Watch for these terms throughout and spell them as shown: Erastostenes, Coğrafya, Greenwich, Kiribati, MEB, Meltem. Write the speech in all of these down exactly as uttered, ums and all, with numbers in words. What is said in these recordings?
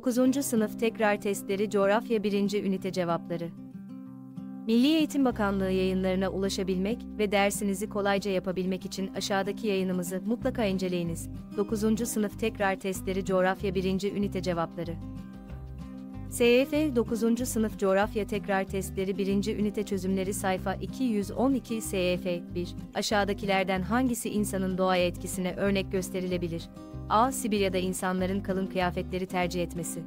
dokuzuncu Sınıf Tekrar Testleri Coğrafya birinci Ünite Cevapları. Milli Eğitim Bakanlığı yayınlarına ulaşabilmek ve dersinizi kolayca yapabilmek için aşağıdaki yayınımızı mutlaka inceleyiniz. dokuzuncu Sınıf Tekrar Testleri Coğrafya birinci Ünite Cevapları. S Y F dokuzuncu Sınıf Coğrafya Tekrar Testleri birinci Ünite Çözümleri Sayfa iki yüz on iki. S Y F bir. Aşağıdakilerden hangisi insanın doğaya etkisine örnek gösterilebilir? A. Sibirya'da insanların kalın kıyafetleri tercih etmesi.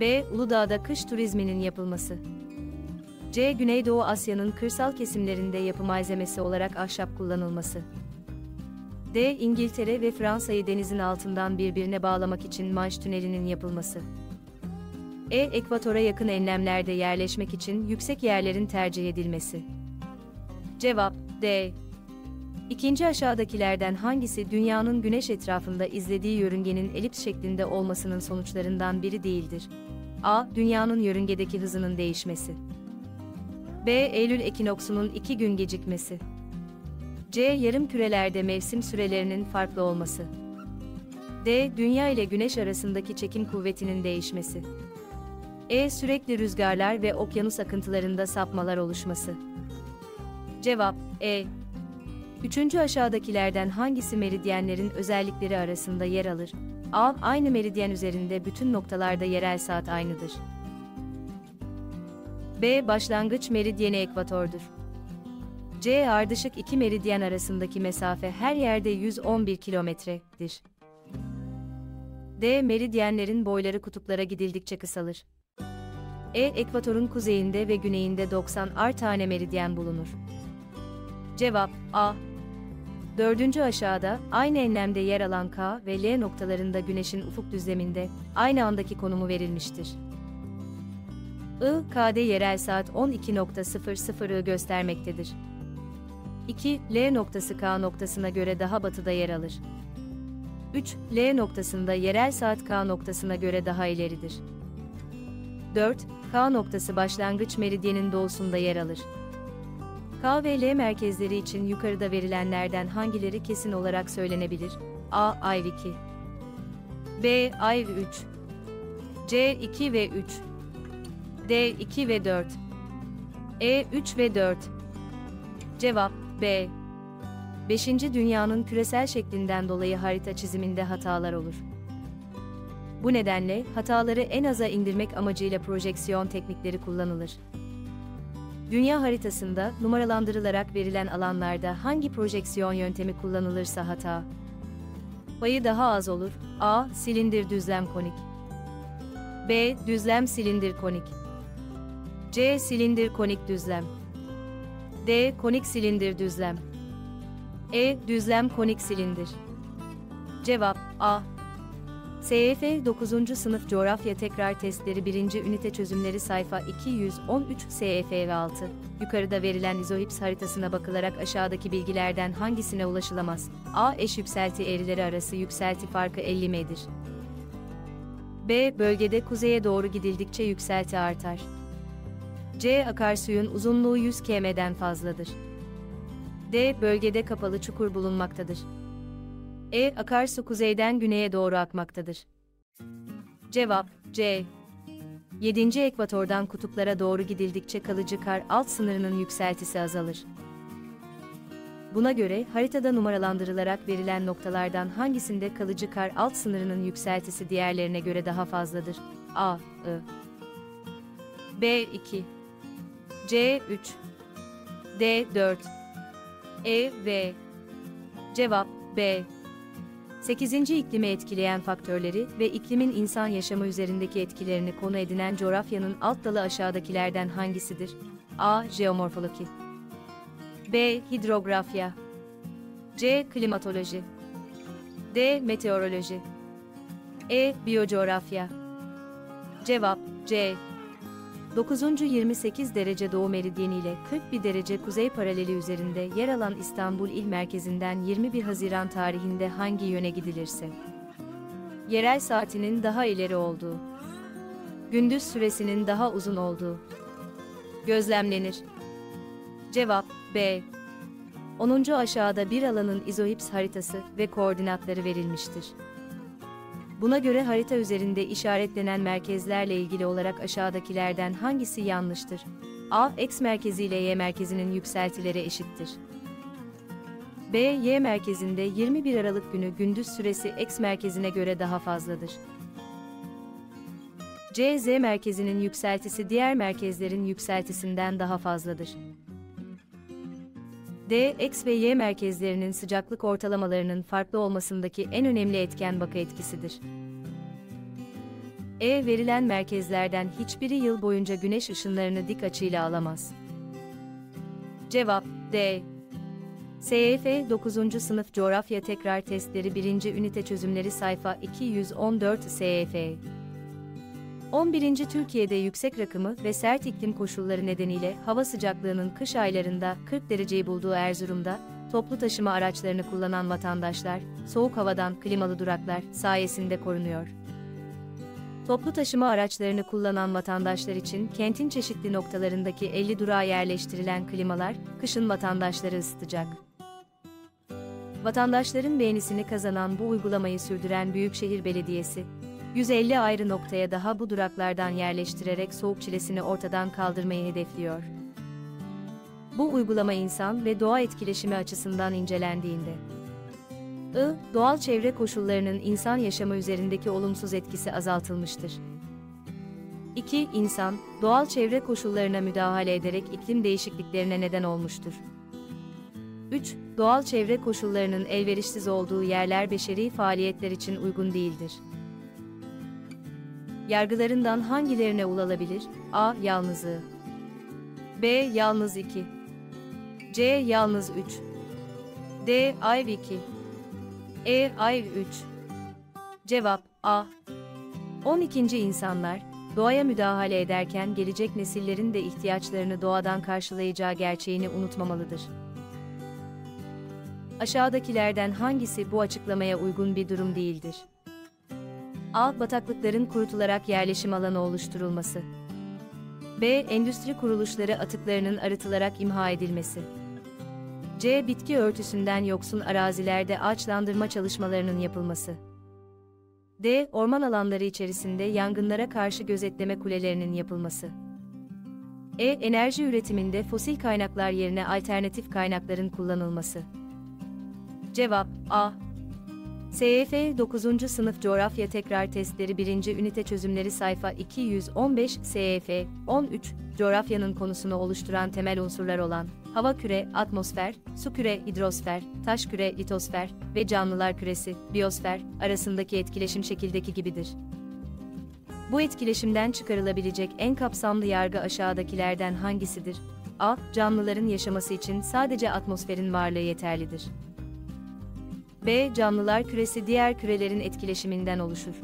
B. Uludağ'da kış turizminin yapılması. C. Güneydoğu Asya'nın kırsal kesimlerinde yapı malzemesi olarak ahşap kullanılması. D. İngiltere ve Fransa'yı denizin altından birbirine bağlamak için Manş Tüneli'nin yapılması. E. Ekvatora yakın enlemlerde yerleşmek için yüksek yerlerin tercih edilmesi. Cevap D. İkinci aşağıdakilerden hangisi dünyanın güneş etrafında izlediği yörüngenin elips şeklinde olmasının sonuçlarından biri değildir? A. Dünyanın yörüngedeki hızının değişmesi. B. Eylül ekinoksunun iki gün gecikmesi. C. Yarım kürelerde mevsim sürelerinin farklı olması. D. Dünya ile güneş arasındaki çekim kuvvetinin değişmesi. E. Sürekli rüzgarlar ve okyanus akıntılarında sapmalar oluşması. Cevap E. Üçüncü aşağıdakilerden hangisi meridyenlerin özellikleri arasında yer alır? A. Aynı meridyen üzerinde bütün noktalarda yerel saat aynıdır. B. Başlangıç meridyeni ekvatordur. C. Ardışık iki meridyen arasındaki mesafe her yerde yüz on bir kilometredir. D. Meridyenlerin boyları kutuplara gidildikçe kısalır. E. Ekvatorun kuzeyinde ve güneyinde doksanar tane meridyen bulunur. Cevap A. Dördüncü aşağıda, aynı enlemde yer alan K ve L noktalarında güneşin ufuk düzleminde, aynı andaki konumu verilmiştir. I, K'de yerel saat on iki sıfır sıfırı göstermektedir. iki. L noktası K noktasına göre daha batıda yer alır. üç. L noktasında yerel saat K noktasına göre daha ileridir. dört. K noktası başlangıç meridyenin doğusunda yer alır. K ve L merkezleri için yukarıda verilenlerden hangileri kesin olarak söylenebilir? A. Ay iki. B. Ay üç. C. iki ve üç. D. iki ve dört. E. üç ve dört. Cevap B. beşinci Dünyanın küresel şeklinden dolayı harita çiziminde hatalar olur. Bu nedenle hataları en aza indirmek amacıyla projeksiyon teknikleri kullanılır. Dünya haritasında numaralandırılarak verilen alanlarda hangi projeksiyon yöntemi kullanılırsa hata payı daha az olur? A. Silindir düzlem konik. B. Düzlem silindir konik. C. Silindir konik düzlem. D. Konik silindir düzlem. E. Düzlem konik silindir. Cevap A. S Y F dokuzuncu Sınıf Coğrafya Tekrar Testleri birinci Ünite Çözümleri Sayfa iki yüz on üç. S Y F ve altı. Yukarıda verilen izohips haritasına bakılarak aşağıdaki bilgilerden hangisine ulaşılamaz? A. Eş yükselti eğrileri arası yükselti farkı elli m'dir. B. Bölgede kuzeye doğru gidildikçe yükselti artar. C. Akarsuyun uzunluğu yüz kilometreden fazladır. D. Bölgede kapalı çukur bulunmaktadır. E. Akarsu kuzeyden güneye doğru akmaktadır. Cevap C. yedinci Ekvatordan kutuplara doğru gidildikçe kalıcı kar alt sınırının yükseltisi azalır. Buna göre haritada numaralandırılarak verilen noktalardan hangisinde kalıcı kar alt sınırının yükseltisi diğerlerine göre daha fazladır? A. I. B. iki. C. üç. D. dört. E. V. Cevap B. sekizinci İklimi etkileyen faktörleri ve iklimin insan yaşamı üzerindeki etkilerini konu edinen coğrafyanın alt dalı aşağıdakilerden hangisidir? A. Jeomorfoloji. B. Hidrografya. C. Klimatoloji. D. Meteoroloji. E. Biyocoğrafya. Cevap C. dokuzuncu yirmi sekiz derece doğu meridyeni ile kırk bir derece kuzey paraleli üzerinde yer alan İstanbul il merkezinden yirmi bir Haziran tarihinde hangi yöne gidilirse yerel saatinin daha ileri olduğu, gündüz süresinin daha uzun olduğu gözlemlenir. Cevap B. onuncu Aşağıda bir alanın izohips haritası ve koordinatları verilmiştir. Buna göre harita üzerinde işaretlenen merkezlerle ilgili olarak aşağıdakilerden hangisi yanlıştır? A. X merkezi ile Y merkezinin yükseltilere eşittir. B. Y merkezinde yirmi bir Aralık günü gündüz süresi X merkezine göre daha fazladır. C. Z merkezinin yükseltisi diğer merkezlerin yükseltisinden daha fazladır. D. X ve Y merkezlerinin sıcaklık ortalamalarının farklı olmasındaki en önemli etken bakı etkisidir. E. Verilen merkezlerden hiçbiri yıl boyunca güneş ışınlarını dik açıyla alamaz. Cevap D. S Y F dokuzuncu Sınıf Coğrafya Tekrar Testleri birinci Ünite Çözümleri Sayfa iki yüz on dört S Y F. on birinci Türkiye'de yüksek rakımı ve sert iklim koşulları nedeniyle hava sıcaklığının kış aylarında kırk dereceyi bulduğu Erzurum'da, toplu taşıma araçlarını kullanan vatandaşlar, soğuk havadan klimalı duraklar sayesinde korunuyor. Toplu taşıma araçlarını kullanan vatandaşlar için kentin çeşitli noktalarındaki elli durağa yerleştirilen klimalar, kışın vatandaşları ısıtacak. Vatandaşların beğenisini kazanan bu uygulamayı sürdüren Büyükşehir Belediyesi, yüz elli ayrı noktaya daha bu duraklardan yerleştirerek soğuk çilesini ortadan kaldırmayı hedefliyor. Bu uygulama insan ve doğa etkileşimi açısından incelendiğinde I. doğal çevre koşullarının insan yaşamı üzerindeki olumsuz etkisi azaltılmıştır. iki. İnsan, doğal çevre koşullarına müdahale ederek iklim değişikliklerine neden olmuştur. üç. Doğal çevre koşullarının elverişsiz olduğu yerler beşeri faaliyetler için uygun değildir. Yargılarından hangilerine ulaşılabilir? A. Yalnız I. B. Yalnız iki. C. Yalnız üç. D. Ayrı iki. E. Ayrı üç. Cevap A. on ikinci İnsanlar, doğaya müdahale ederken gelecek nesillerin de ihtiyaçlarını doğadan karşılayacağı gerçeğini unutmamalıdır. Aşağıdakilerden hangisi bu açıklamaya uygun bir durum değildir? A. Bataklıkların kurutularak yerleşim alanı oluşturulması. B. Endüstri kuruluşları atıklarının arıtılarak imha edilmesi. C. Bitki örtüsünden yoksun arazilerde ağaçlandırma çalışmalarının yapılması. D. Orman alanları içerisinde yangınlara karşı gözetleme kulelerinin yapılması. E. Enerji üretiminde fosil kaynaklar yerine alternatif kaynakların kullanılması. Cevap A. S Y F dokuzuncu Sınıf Coğrafya Tekrar Testleri birinci Ünite Çözümleri Sayfa iki yüz on beş S Y F on üç Coğrafyanın konusunu oluşturan temel unsurlar olan hava küre, atmosfer, su küre, hidrosfer, taş küre, litosfer ve canlılar küresi, biyosfer arasındaki etkileşim şekildeki gibidir. Bu etkileşimden çıkarılabilecek en kapsamlı yargı aşağıdakilerden hangisidir? A. Canlıların yaşaması için sadece atmosferin varlığı yeterlidir. B. Canlılar küresi diğer kürelerin etkileşiminden oluşur.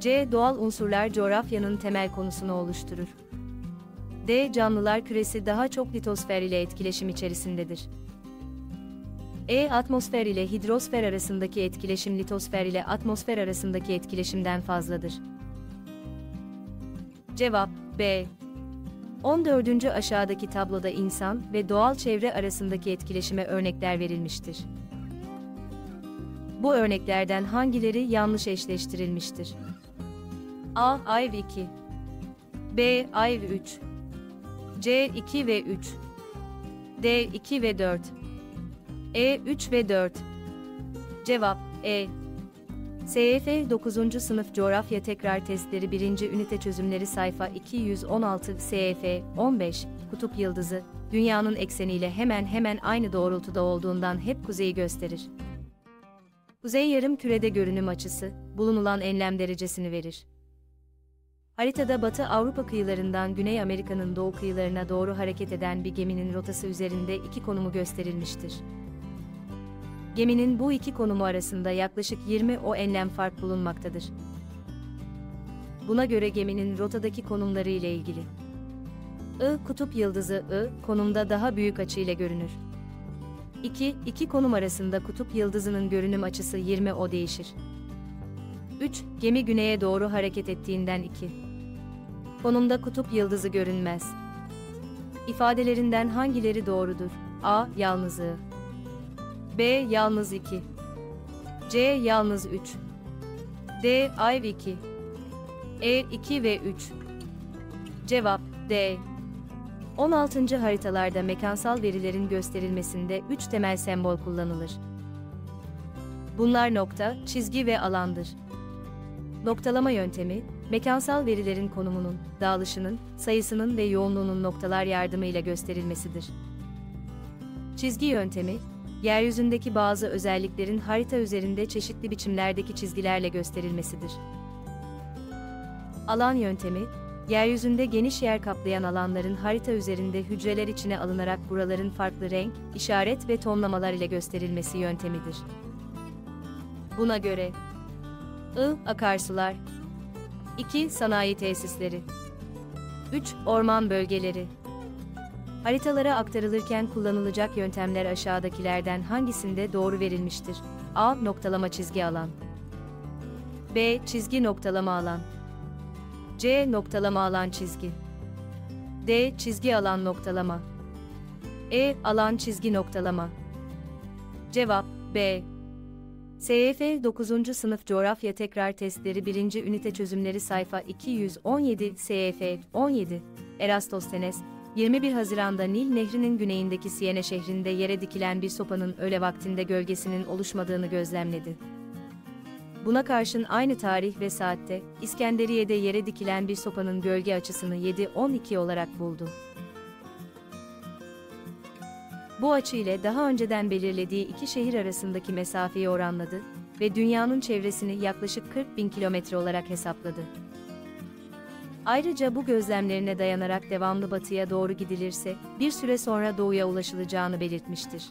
C. Doğal unsurlar coğrafyanın temel konusunu oluşturur. D. Canlılar küresi daha çok litosfer ile etkileşim içerisindedir. E. Atmosfer ile hidrosfer arasındaki etkileşim litosfer ile atmosfer arasındaki etkileşimden fazladır. Cevap B. on dördüncü Aşağıdaki tabloda insan ve doğal çevre arasındaki etkileşime örnekler verilmiştir. Bu örneklerden hangileri yanlış eşleştirilmiştir? A. Ayrı iki. B. Ayrı üç. C. iki ve üç. D. iki ve dört. E. üç ve dört. Cevap E. S Y F dokuzuncu Sınıf Coğrafya Tekrar Testleri birinci Ünite Çözümleri Sayfa iki yüz on altı S Y F on beş Kutup Yıldızı, dünyanın ekseniyle hemen hemen aynı doğrultuda olduğundan hep kuzeyi gösterir. Kuzey yarımkürede görünüm açısı, bulunulan enlem derecesini verir. Haritada Batı Avrupa kıyılarından Güney Amerika'nın doğu kıyılarına doğru hareket eden bir geminin rotası üzerinde iki konumu gösterilmiştir. Geminin bu iki konumu arasında yaklaşık yirmi o enlem fark bulunmaktadır. Buna göre geminin rotadaki konumları ile ilgili. I. Kutup yıldızı I. konumda daha büyük açıyla görünür. iki. İki konum arasında kutup yıldızının görünüm açısı yirmi o değişir. üç. Gemi güneye doğru hareket ettiğinden iki. Konumda kutup yıldızı görünmez. İfadelerinden hangileri doğrudur? A. Yalnız I. B. Yalnız iki. C. Yalnız üç. D, ayrı iki. E, iki ve üç. Cevap D. on altıncı haritalarda mekansal verilerin gösterilmesinde üç temel sembol kullanılır. Bunlar nokta, çizgi ve alandır. Noktalama yöntemi, mekansal verilerin konumunun, dağılışının, sayısının ve yoğunluğunun noktalar yardımıyla gösterilmesidir. Çizgi yöntemi, yeryüzündeki bazı özelliklerin harita üzerinde çeşitli biçimlerdeki çizgilerle gösterilmesidir. Alan yöntemi, yeryüzünde geniş yer kaplayan alanların harita üzerinde hücreler içine alınarak buraların farklı renk, işaret ve tonlamalar ile gösterilmesi yöntemidir. Buna göre I. Akarsular, iki. Sanayi tesisleri, üç. Orman bölgeleri. Haritalara aktarılırken kullanılacak yöntemler aşağıdakilerden hangisinde doğru verilmiştir? A. Noktalama çizgi alan. B. Çizgi noktalama alan. C. Noktalama alan çizgi. D. Çizgi alan noktalama. E. Alan çizgi noktalama. Cevap B. S Y F dokuzuncu sınıf coğrafya tekrar testleri birinci ünite çözümleri sayfa iki yüz on yedi. S Y F on yedi. Erastostenes, yirmi bir Haziran'da Nil Nehri'nin güneyindeki Siene şehrinde yere dikilen bir sopanın öğle vaktinde gölgesinin oluşmadığını gözlemledi. Buna karşın aynı tarih ve saatte, İskenderiye'de yere dikilen bir sopanın gölge açısını yedi on iki olarak buldu. Bu açı ile daha önceden belirlediği iki şehir arasındaki mesafeyi oranladı ve dünyanın çevresini yaklaşık kırk bin kilometre olarak hesapladı. Ayrıca bu gözlemlerine dayanarak devamlı batıya doğru gidilirse, bir süre sonra doğuya ulaşılacağını belirtmiştir.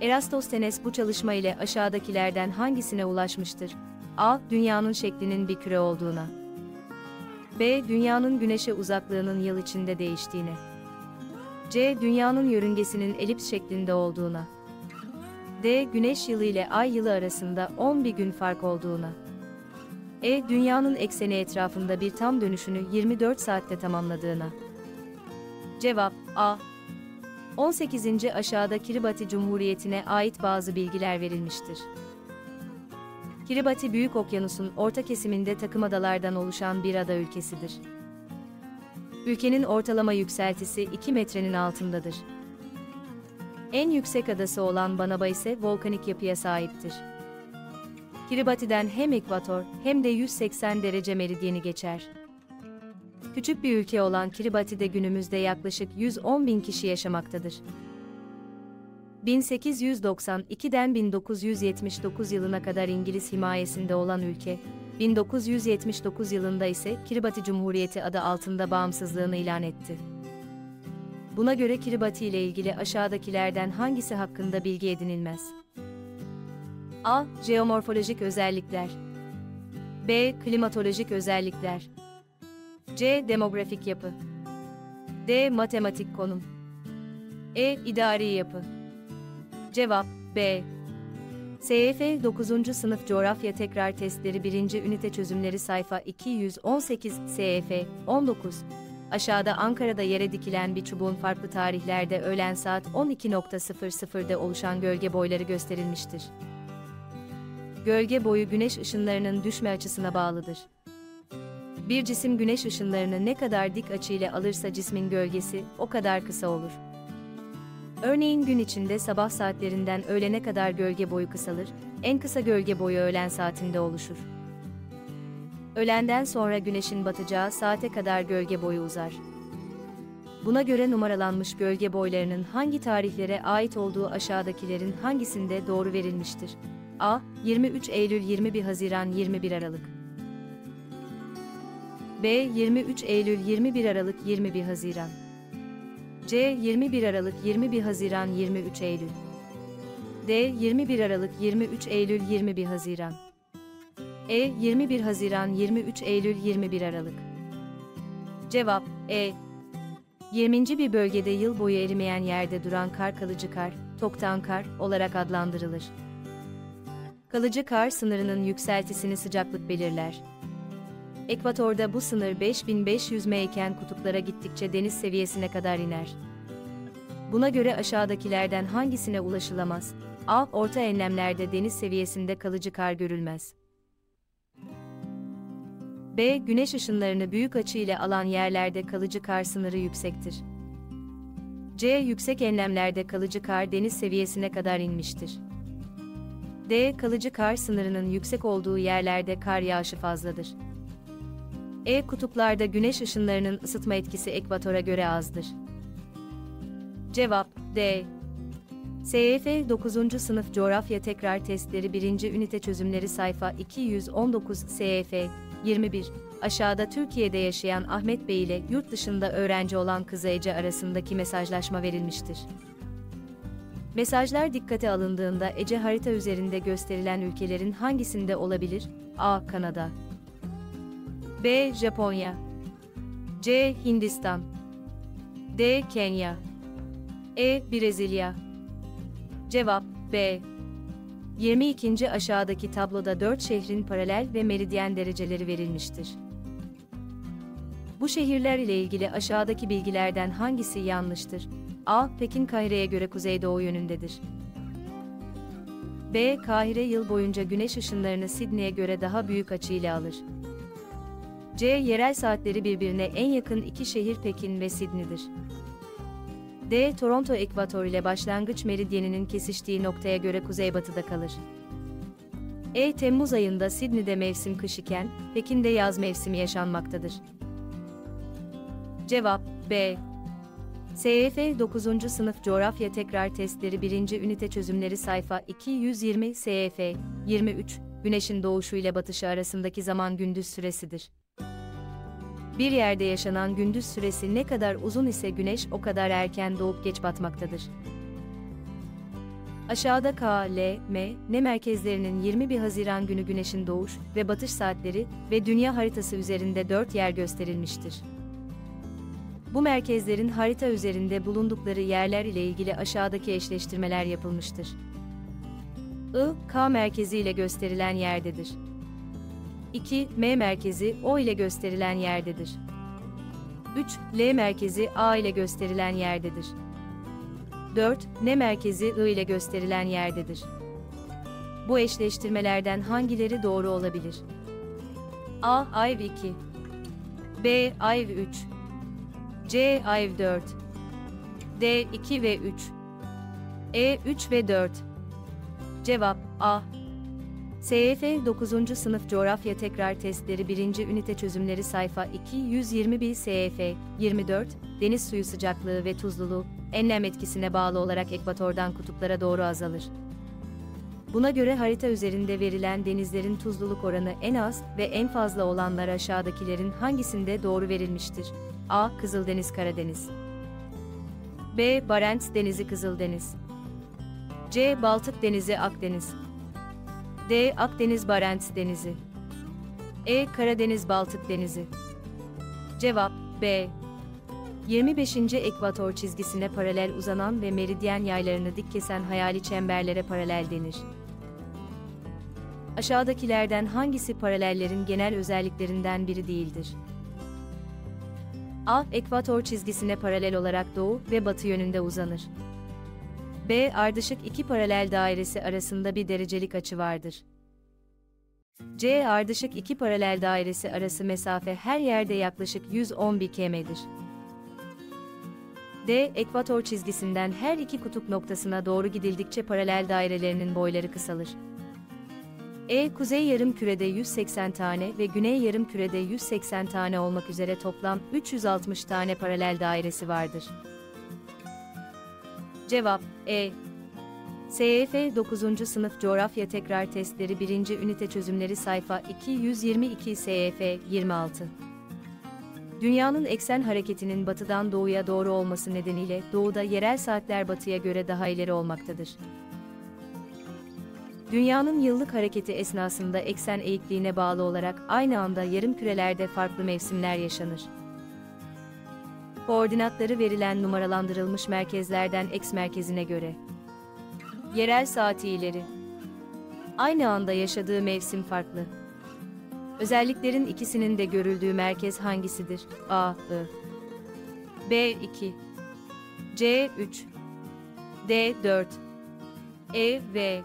Erastostenes bu çalışma ile aşağıdakilerden hangisine ulaşmıştır? A. Dünyanın şeklinin bir küre olduğuna. B. Dünyanın güneşe uzaklığının yıl içinde değiştiğine. C. Dünyanın yörüngesinin elips şeklinde olduğuna. D. Güneş yılı ile ay yılı arasında on bir gün fark olduğuna. E. Dünyanın ekseni etrafında bir tam dönüşünü yirmi dört saatte tamamladığına. Cevap A. on sekizinci aşağıda Kiribati Cumhuriyeti'ne ait bazı bilgiler verilmiştir. Kiribati Büyük Okyanus'un orta kesiminde takımadalardan oluşan bir ada ülkesidir. Ülkenin ortalama yükseltisi iki metrenin altındadır. En yüksek adası olan Banaba ise volkanik yapıya sahiptir. Kiribati'den hem ekvator hem de yüz seksen derece meridyeni geçer. Küçük bir ülke olan Kiribati'de günümüzde yaklaşık yüz on bin kişi yaşamaktadır. bin sekiz yüz doksan iki'den bin dokuz yüz yetmiş dokuz yılına kadar İngiliz himayesinde olan ülke, bin dokuz yüz yetmiş dokuz yılında ise Kiribati Cumhuriyeti adı altında bağımsızlığını ilan etti. Buna göre Kiribati ile ilgili aşağıdakilerden hangisi hakkında bilgi edinilmez? A. Jeomorfolojik özellikler. B. Klimatolojik özellikler. C. Demografik yapı. D. Matematik konum. E. İdari yapı. Cevap B. S Y F dokuzuncu sınıf coğrafya tekrar testleri birinci ünite çözümleri sayfa iki yüz on sekiz. S Y F on dokuz. Aşağıda Ankara'da yere dikilen bir çubuğun farklı tarihlerde öğlen saat on iki sıfır sıfır'da oluşan gölge boyları gösterilmiştir. Gölge boyu güneş ışınlarının düşme açısına bağlıdır. Bir cisim güneş ışınlarını ne kadar dik açıyla alırsa cismin gölgesi o kadar kısa olur. Örneğin gün içinde sabah saatlerinden öğlene kadar gölge boyu kısalır, en kısa gölge boyu öğlen saatinde oluşur. Öğlenden sonra güneşin batacağı saate kadar gölge boyu uzar. Buna göre numaralanmış gölge boylarının hangi tarihlere ait olduğu aşağıdakilerin hangisinde doğru verilmiştir? A. yirmi üç Eylül, yirmi bir Haziran, yirmi bir Aralık. B. yirmi üç Eylül, yirmi bir Aralık, yirmi bir Haziran. C. yirmi bir Aralık, yirmi bir Haziran, yirmi üç Eylül. D. yirmi bir Aralık, yirmi üç Eylül, yirmi bir Haziran. E. yirmi bir Haziran, yirmi üç Eylül, yirmi bir Aralık. Cevap E. yirminci bir bölgede yıl boyu erimeyen yerde duran kar kalıcı kar, toktan kar olarak adlandırılır. Kalıcı kar sınırının yükseltisini sıcaklık belirler. Ekvatorda bu sınır beş bin beş yüz metre iken kutuplara gittikçe deniz seviyesine kadar iner. Buna göre aşağıdakilerden hangisine ulaşılamaz? A. Orta enlemlerde deniz seviyesinde kalıcı kar görülmez. B. Güneş ışınlarını büyük açı ile alan yerlerde kalıcı kar sınırı yüksektir. C. Yüksek enlemlerde kalıcı kar deniz seviyesine kadar inmiştir. D. Kalıcı kar sınırının yüksek olduğu yerlerde kar yağışı fazladır. E. Kutuplarda güneş ışınlarının ısıtma etkisi ekvatora göre azdır. Cevap D. S Y F dokuzuncu Sınıf Coğrafya Tekrar Testleri birinci Ünite Çözümleri sayfa iki yüz on dokuz S Y F yirmi bir. Aşağıda Türkiye'de yaşayan Ahmet Bey ile yurt dışında öğrenci olan kızı Ece arasındaki mesajlaşma verilmiştir. Mesajlar dikkate alındığında Ece harita üzerinde gösterilen ülkelerin hangisinde olabilir? A. Kanada, B. Japonya, C. Hindistan, D. Kenya, E. Brezilya. Cevap B. yirmi ikinci Aşağıdaki tabloda dört şehrin paralel ve meridyen dereceleri verilmiştir. Bu şehirler ile ilgili aşağıdaki bilgilerden hangisi yanlıştır? A. Pekin Kahire'ye göre kuzeydoğu yönündedir. B. Kahire yıl boyunca güneş ışınlarını Sidney'e göre daha büyük açıyla alır. C. Yerel saatleri birbirine en yakın iki şehir Pekin ve Sidney'dir. D. Toronto ekvator ile başlangıç meridyeninin kesiştiği noktaya göre kuzeybatıda kalır. E. Temmuz ayında Sidney'de mevsim kış iken, Pekin'de yaz mevsimi yaşanmaktadır. Cevap B. S Y F dokuzuncu Sınıf Coğrafya Tekrar Testleri birinci Ünite Çözümleri sayfa iki yüz yirmi S Y F yirmi üç. Güneşin doğuşu ile batışı arasındaki zaman gündüz süresidir. Bir yerde yaşanan gündüz süresi ne kadar uzun ise güneş o kadar erken doğup geç batmaktadır. Aşağıda K, L, M, N merkezlerinin yirmi bir Haziran günü güneşin doğuş ve batış saatleri ve dünya haritası üzerinde dört yer gösterilmiştir. Bu merkezlerin harita üzerinde bulundukları yerler ile ilgili aşağıdaki eşleştirmeler yapılmıştır. I, K merkezi ile gösterilen yerdedir. iki. M merkezi O ile gösterilen yerdedir. üç. L merkezi A ile gösterilen yerdedir. dört. N merkezi I ile gösterilen yerdedir. Bu eşleştirmelerden hangileri doğru olabilir? A. Ayv iki, B. Ayv üç, C. Ayv dört, D. iki ve üç, E. üç ve dört. Cevap A. S Y F dokuzuncu Sınıf Coğrafya Tekrar Testleri birinci Ünite Çözümleri sayfa iki yüz yirmi bir S Y F yirmi dört. Deniz suyu sıcaklığı ve tuzluluğu, enlem etkisine bağlı olarak ekvatordan kutuplara doğru azalır. Buna göre harita üzerinde verilen denizlerin tuzluluk oranı en az ve en fazla olanlar aşağıdakilerin hangisinde doğru verilmiştir? A. Kızıldeniz Karadeniz, B. Barents Denizi Kızıldeniz, C. Baltık Denizi Akdeniz, D. Akdeniz Barents Denizi, E. Karadeniz Baltık Denizi. Cevap B. yirmi beşinci Ekvator çizgisine paralel uzanan ve meridyen yaylarını dik kesen hayali çemberlere paralel denir. Aşağıdakilerden hangisi paralellerin genel özelliklerinden biri değildir? A. Ekvator çizgisine paralel olarak doğu ve batı yönünde uzanır. B. Ardışık iki paralel dairesi arasında bir derecelik açı vardır. C. Ardışık iki paralel dairesi arası mesafe her yerde yaklaşık yüz on bir kilometredir. D. Ekvator çizgisinden her iki kutup noktasına doğru gidildikçe paralel dairelerinin boyları kısalır. E. Kuzey yarımkürede yüz seksen tane ve güney yarımkürede yüz seksen tane olmak üzere toplam üç yüz altmış tane paralel dairesi vardır. Cevap E. S Y F dokuzuncu Sınıf Coğrafya Tekrar Testleri birinci Ünite Çözümleri sayfa iki yüz yirmi iki S Y F yirmi altı. Dünyanın eksen hareketinin batıdan doğuya doğru olması nedeniyle doğuda yerel saatler batıya göre daha ileri olmaktadır. Dünyanın yıllık hareketi esnasında eksen eğikliğine bağlı olarak aynı anda yarımkürelerde farklı mevsimler yaşanır. Koordinatları verilen numaralandırılmış merkezlerden X merkezine göre yerel saati ileri, aynı anda yaşadığı mevsim farklı. Özelliklerin ikisinin de görüldüğü merkez hangisidir? A. I, B. iki, C. üç, D. dört, E. V.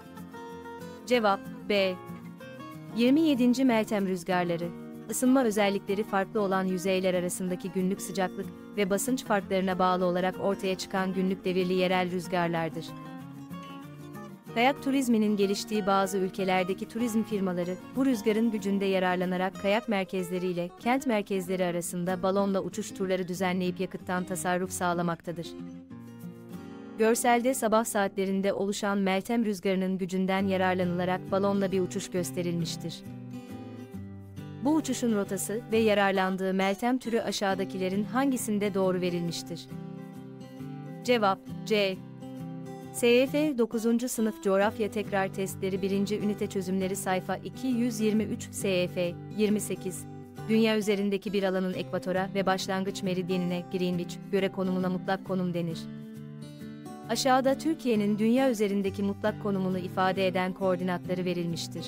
Cevap B. yirmi yedinci Meltem Rüzgarları Isınma özellikleri farklı olan yüzeyler arasındaki günlük sıcaklık ve basınç farklarına bağlı olarak ortaya çıkan günlük devirli yerel rüzgarlardır. Kayak turizminin geliştiği bazı ülkelerdeki turizm firmaları, bu rüzgarın gücünde yararlanarak kayak merkezleriyle kent merkezleri arasında balonla uçuş turları düzenleyip yakıttan tasarruf sağlamaktadır. Görselde sabah saatlerinde oluşan Meltem rüzgarının gücünden yararlanılarak balonla bir uçuş gösterilmiştir. Bu uçuşun rotası ve yararlandığı Meltem türü aşağıdakilerin hangisinde doğru verilmiştir? Cevap C. S Y F dokuzuncu Sınıf Coğrafya Tekrar Testleri birinci Ünite Çözümleri sayfa iki yüz yirmi üç, S Y F yirmi sekiz. Dünya üzerindeki bir alanın ekvatora ve başlangıç meridyenine Greenwich göre konumuna mutlak konum denir. Aşağıda Türkiye'nin dünya üzerindeki mutlak konumunu ifade eden koordinatları verilmiştir.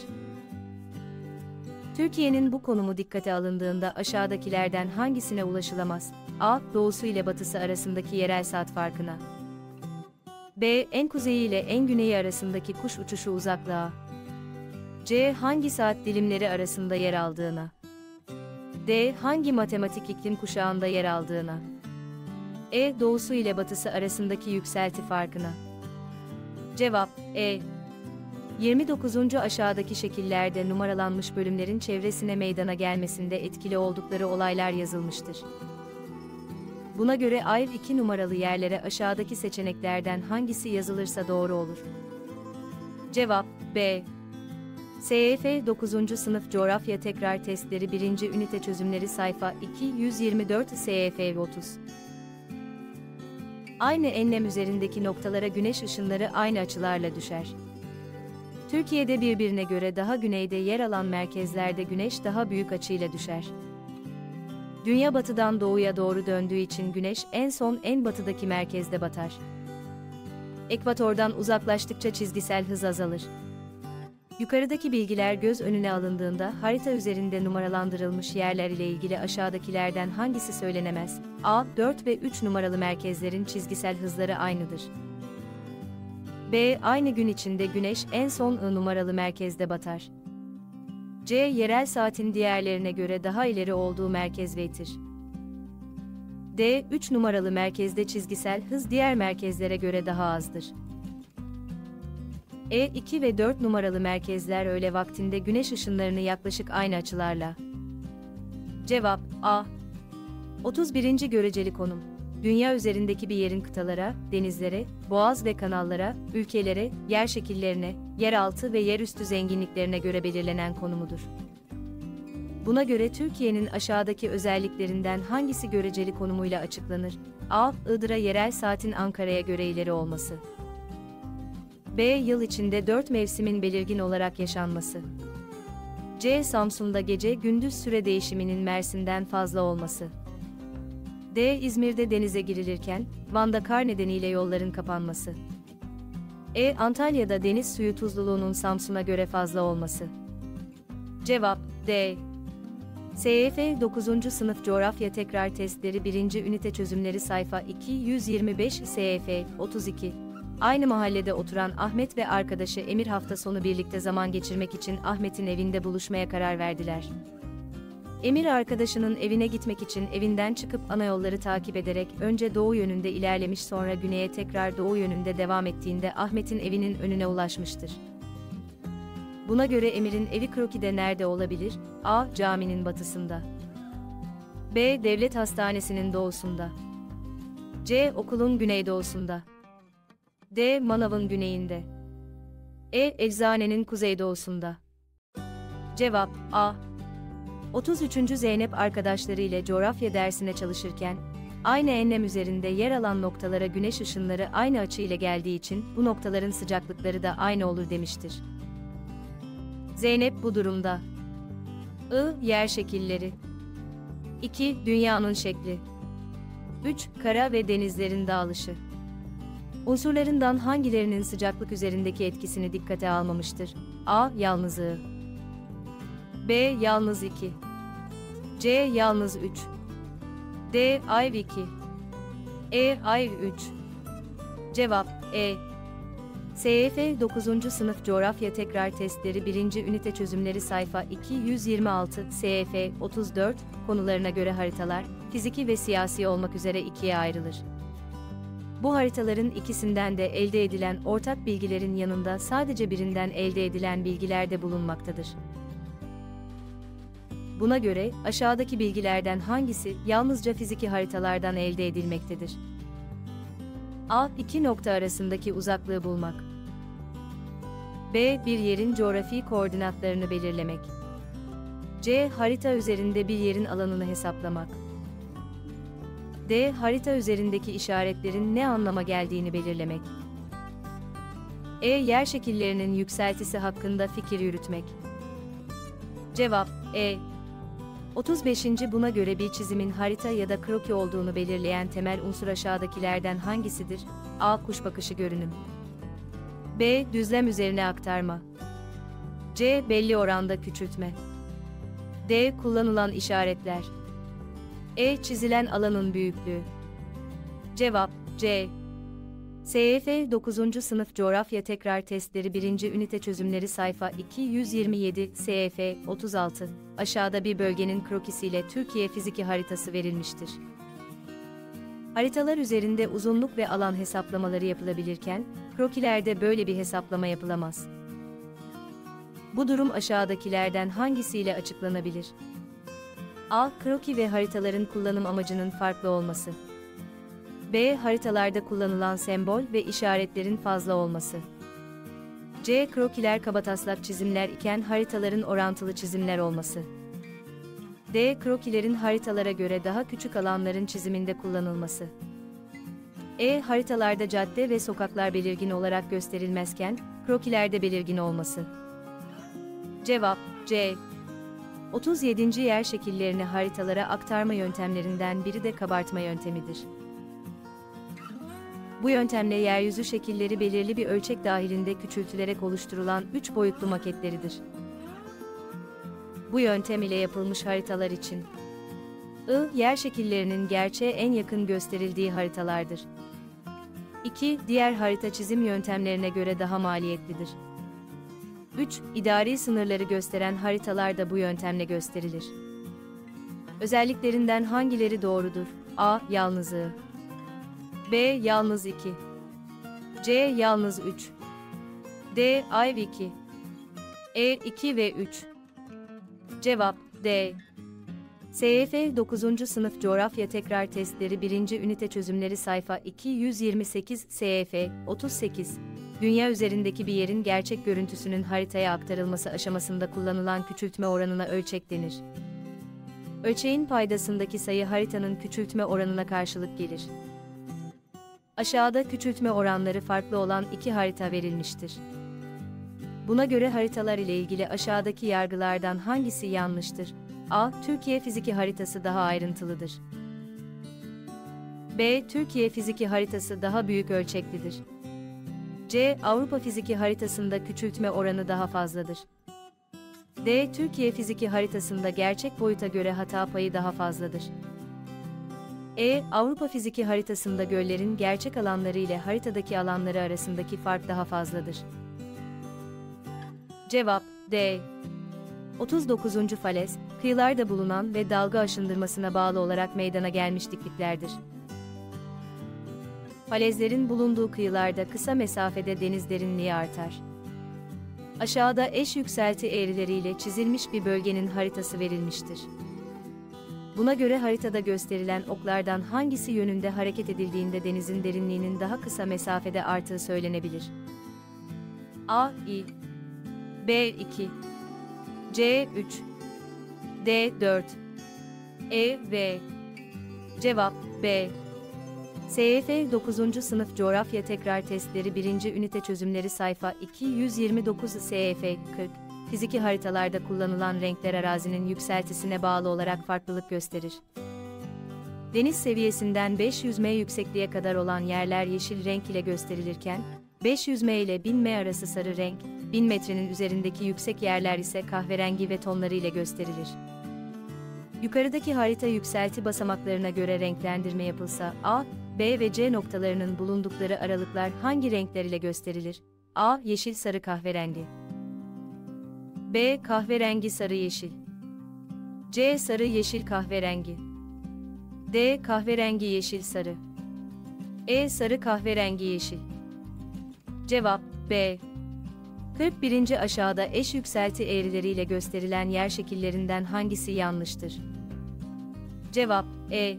Türkiye'nin bu konumu dikkate alındığında aşağıdakilerden hangisine ulaşılamaz? A. Doğusu ile batısı arasındaki yerel saat farkına. B. En kuzeyi ile en güneyi arasındaki kuş uçuşu uzaklığa. C. Hangi saat dilimleri arasında yer aldığına. D. Hangi matematik iklim kuşağında yer aldığına. E. Doğusu ile batısı arasındaki yükselti farkına. Cevap E. yirmi dokuzuncu Aşağıdaki şekillerde numaralanmış bölümlerin çevresine meydana gelmesinde etkili oldukları olaylar yazılmıştır. Buna göre ayrı iki numaralı yerlere aşağıdaki seçeneklerden hangisi yazılırsa doğru olur? Cevap B. S Y F dokuzuncu Sınıf Coğrafya Tekrar Testleri birinci Ünite Çözümleri sayfa iki yüz yirmi dört, S Y F otuz. Aynı enlem üzerindeki noktalara güneş ışınları aynı açılarla düşer. Türkiye'de birbirine göre daha güneyde yer alan merkezlerde güneş daha büyük açıyla düşer. Dünya batıdan doğuya doğru döndüğü için güneş en son en batıdaki merkezde batar. Ekvatordan uzaklaştıkça çizgisel hız azalır. Yukarıdaki bilgiler göz önüne alındığında harita üzerinde numaralandırılmış yerler ile ilgili aşağıdakilerden hangisi söylenemez? A. dört ve üç numaralı merkezlerin çizgisel hızları aynıdır. B. Aynı gün içinde güneş en son I numaralı merkezde batar. C. Yerel saatin diğerlerine göre daha ileri olduğu merkez vetir. D. üç numaralı merkezde çizgisel hız diğer merkezlere göre daha azdır. E. iki ve dört numaralı merkezler öğle vaktinde güneş ışınlarını yaklaşık aynı açılarla. Cevap A. otuz birinci Göreceli konum. Dünya üzerindeki bir yerin kıtalara, denizlere, boğaz ve kanallara, ülkelere, yer şekillerine, yeraltı ve yerüstü zenginliklerine göre belirlenen konumudur. Buna göre Türkiye'nin aşağıdaki özelliklerinden hangisi göreceli konumuyla açıklanır? A. Iğdır'a yerel saatin Ankara'ya göre ileri olması. B. Yıl içinde dört mevsimin belirgin olarak yaşanması. C. Samsun'da gece gündüz süre değişiminin Mersin'den fazla olması. D. İzmir'de denize girilirken, Van'da kar nedeniyle yolların kapanması. E. Antalya'da deniz suyu tuzluluğunun Samsun'a göre fazla olması. Cevap D. S Y F dokuzuncu Sınıf Coğrafya Tekrar Testleri birinci Ünite Çözümleri sayfa iki yüz yirmi beş, S Y F otuz iki. Aynı mahallede oturan Ahmet ve arkadaşı Emir hafta sonu birlikte zaman geçirmek için Ahmet'in evinde buluşmaya karar verdiler. Emir arkadaşının evine gitmek için evinden çıkıp anayolları takip ederek önce doğu yönünde ilerlemiş, sonra güneye tekrar doğu yönünde devam ettiğinde Ahmet'in evinin önüne ulaşmıştır. Buna göre Emir'in evi Kroki'de nerede olabilir? A. Caminin batısında. B. Devlet Hastanesi'nin doğusunda. C. Okulun güneydoğusunda. D. Manav'ın güneyinde. E. Eczanenin kuzeydoğusunda. Cevap A. otuz üçüncü Zeynep arkadaşlarıyla coğrafya dersine çalışırken, aynı enlem üzerinde yer alan noktalara güneş ışınları aynı açıyla geldiği için bu noktaların sıcaklıkları da aynı olur demiştir. Zeynep bu durumda: I. Yer şekilleri, iki. Dünyanın şekli, üç. Kara ve denizlerin dağılışı. Unsurlarından hangilerinin sıcaklık üzerindeki etkisini dikkate almamıştır? A. Yalnız I. B. Yalnız iki. C. Yalnız üç. D. Ayrı iki. E. Ayrı üç. Cevap E. S Y F dokuzuncu Sınıf Coğrafya Tekrar Testleri birinci Ünite Çözümleri Sayfa iki yüz yirmi altı, S Y F otuz dört, konularına göre haritalar, fiziki ve siyasi olmak üzere ikiye ayrılır. Bu haritaların ikisinden de elde edilen ortak bilgilerin yanında sadece birinden elde edilen bilgiler de bulunmaktadır. Buna göre, aşağıdaki bilgilerden hangisi yalnızca fiziki haritalardan elde edilmektedir? A. İki nokta arasındaki uzaklığı bulmak. B. Bir yerin coğrafi koordinatlarını belirlemek. C. Harita üzerinde bir yerin alanını hesaplamak. D. Harita üzerindeki işaretlerin ne anlama geldiğini belirlemek. E. Yer şekillerinin yükseltisi hakkında fikir yürütmek. Cevap E. otuz beşinci Buna göre bir çizimin harita ya da kroki olduğunu belirleyen temel unsur aşağıdakilerden hangisidir? A. Kuş bakışı görünüm. B. Düzlem üzerine aktarma. C. Belli oranda küçültme. D. Kullanılan işaretler. E. Çizilen alanın büyüklüğü. Cevap C. S Y F dokuzuncu Sınıf Coğrafya Tekrar Testleri birinci Ünite Çözümleri Sayfa iki yüz yirmi yedi, S Y F otuz altı. Aşağıda bir bölgenin krokisiyle Türkiye fiziki haritası verilmiştir. Haritalar üzerinde uzunluk ve alan hesaplamaları yapılabilirken, krokilerde böyle bir hesaplama yapılamaz. Bu durum aşağıdakilerden hangisiyle açıklanabilir? A. Kroki ve haritaların kullanım amacının farklı olması. B. Haritalarda kullanılan sembol ve işaretlerin fazla olması. C. Krokiler kabataslak çizimler iken haritaların orantılı çizimler olması. D. Krokilerin haritalara göre daha küçük alanların çiziminde kullanılması. E. Haritalarda cadde ve sokaklar belirgin olarak gösterilmezken, krokilerde belirgin olması. Cevap C. otuz yedinci Yer şekillerini haritalara aktarma yöntemlerinden biri de kabartma yöntemidir. Bu yöntemle yeryüzü şekilleri belirli bir ölçek dahilinde küçültülerek oluşturulan üç boyutlu maketleridir. Bu yöntem ile yapılmış haritalar için I. Yer şekillerinin gerçeğe en yakın gösterildiği haritalardır. iki. Diğer harita çizim yöntemlerine göre daha maliyetlidir. üç. İdari sınırları gösteren haritalar da bu yöntemle gösterilir. Özelliklerinden hangileri doğrudur? A. Yalnız I. B. Yalnız iki. C. Yalnız üç. D. Ay iki. E. iki ve üç. Cevap D. S Y F dokuzuncu Sınıf Coğrafya Tekrar Testleri birinci Ünite Çözümleri Sayfa iki yüz yirmi sekiz, S Y F otuz sekiz. Dünya üzerindeki bir yerin gerçek görüntüsünün haritaya aktarılması aşamasında kullanılan küçültme oranına ölçek denir. Ölçeğin paydasındaki sayı haritanın küçültme oranına karşılık gelir. Aşağıda küçültme oranları farklı olan iki harita verilmiştir. Buna göre haritalar ile ilgili aşağıdaki yargılardan hangisi yanlıştır? A. Türkiye fiziki haritası daha ayrıntılıdır. B. Türkiye fiziki haritası daha büyük ölçeklidir. C. Avrupa fiziki haritasında küçültme oranı daha fazladır. D. Türkiye fiziki haritasında gerçek boyuta göre hata payı daha fazladır. E. Avrupa fiziki haritasında göllerin gerçek alanları ile haritadaki alanları arasındaki fark daha fazladır. Cevap D. otuz dokuzuncu Falez, kıyılarda bulunan ve dalga aşındırmasına bağlı olarak meydana gelmiş dikliklerdir. Falezlerin bulunduğu kıyılarda kısa mesafede deniz derinliği artar. Aşağıda eş yükselti eğrileriyle çizilmiş bir bölgenin haritası verilmiştir. Buna göre haritada gösterilen oklardan hangisi yönünde hareket edildiğinde denizin derinliğinin daha kısa mesafede arttığı söylenebilir? A. I. B. iki. C. üç. D. dört. E. V. Cevap B. S Y F dokuzuncu Sınıf Coğrafya Tekrar Testleri birinci Ünite Çözümleri Sayfa iki yüz yirmi dokuz, S Y F kırk. Fiziki haritalarda kullanılan renkler arazinin yükseltisine bağlı olarak farklılık gösterir. Deniz seviyesinden beş yüz metre yüksekliğe kadar olan yerler yeşil renk ile gösterilirken, beş yüz metre ile bin metre arası sarı renk, bin metrenin üzerindeki yüksek yerler ise kahverengi ve tonları ile gösterilir. Yukarıdaki harita yükselti basamaklarına göre renklendirme yapılsa, A, B ve C noktalarının bulundukları aralıklar hangi renkler ile gösterilir? A. Yeşil sarı kahverengi. B. Kahverengi sarı yeşil. C. Sarı yeşil kahverengi. D. Kahverengi yeşil sarı. E. Sarı kahverengi yeşil. Cevap B. kırk birinci aşağıda eş yükselti eğrileriyle gösterilen yer şekillerinden hangisi yanlıştır? Cevap E.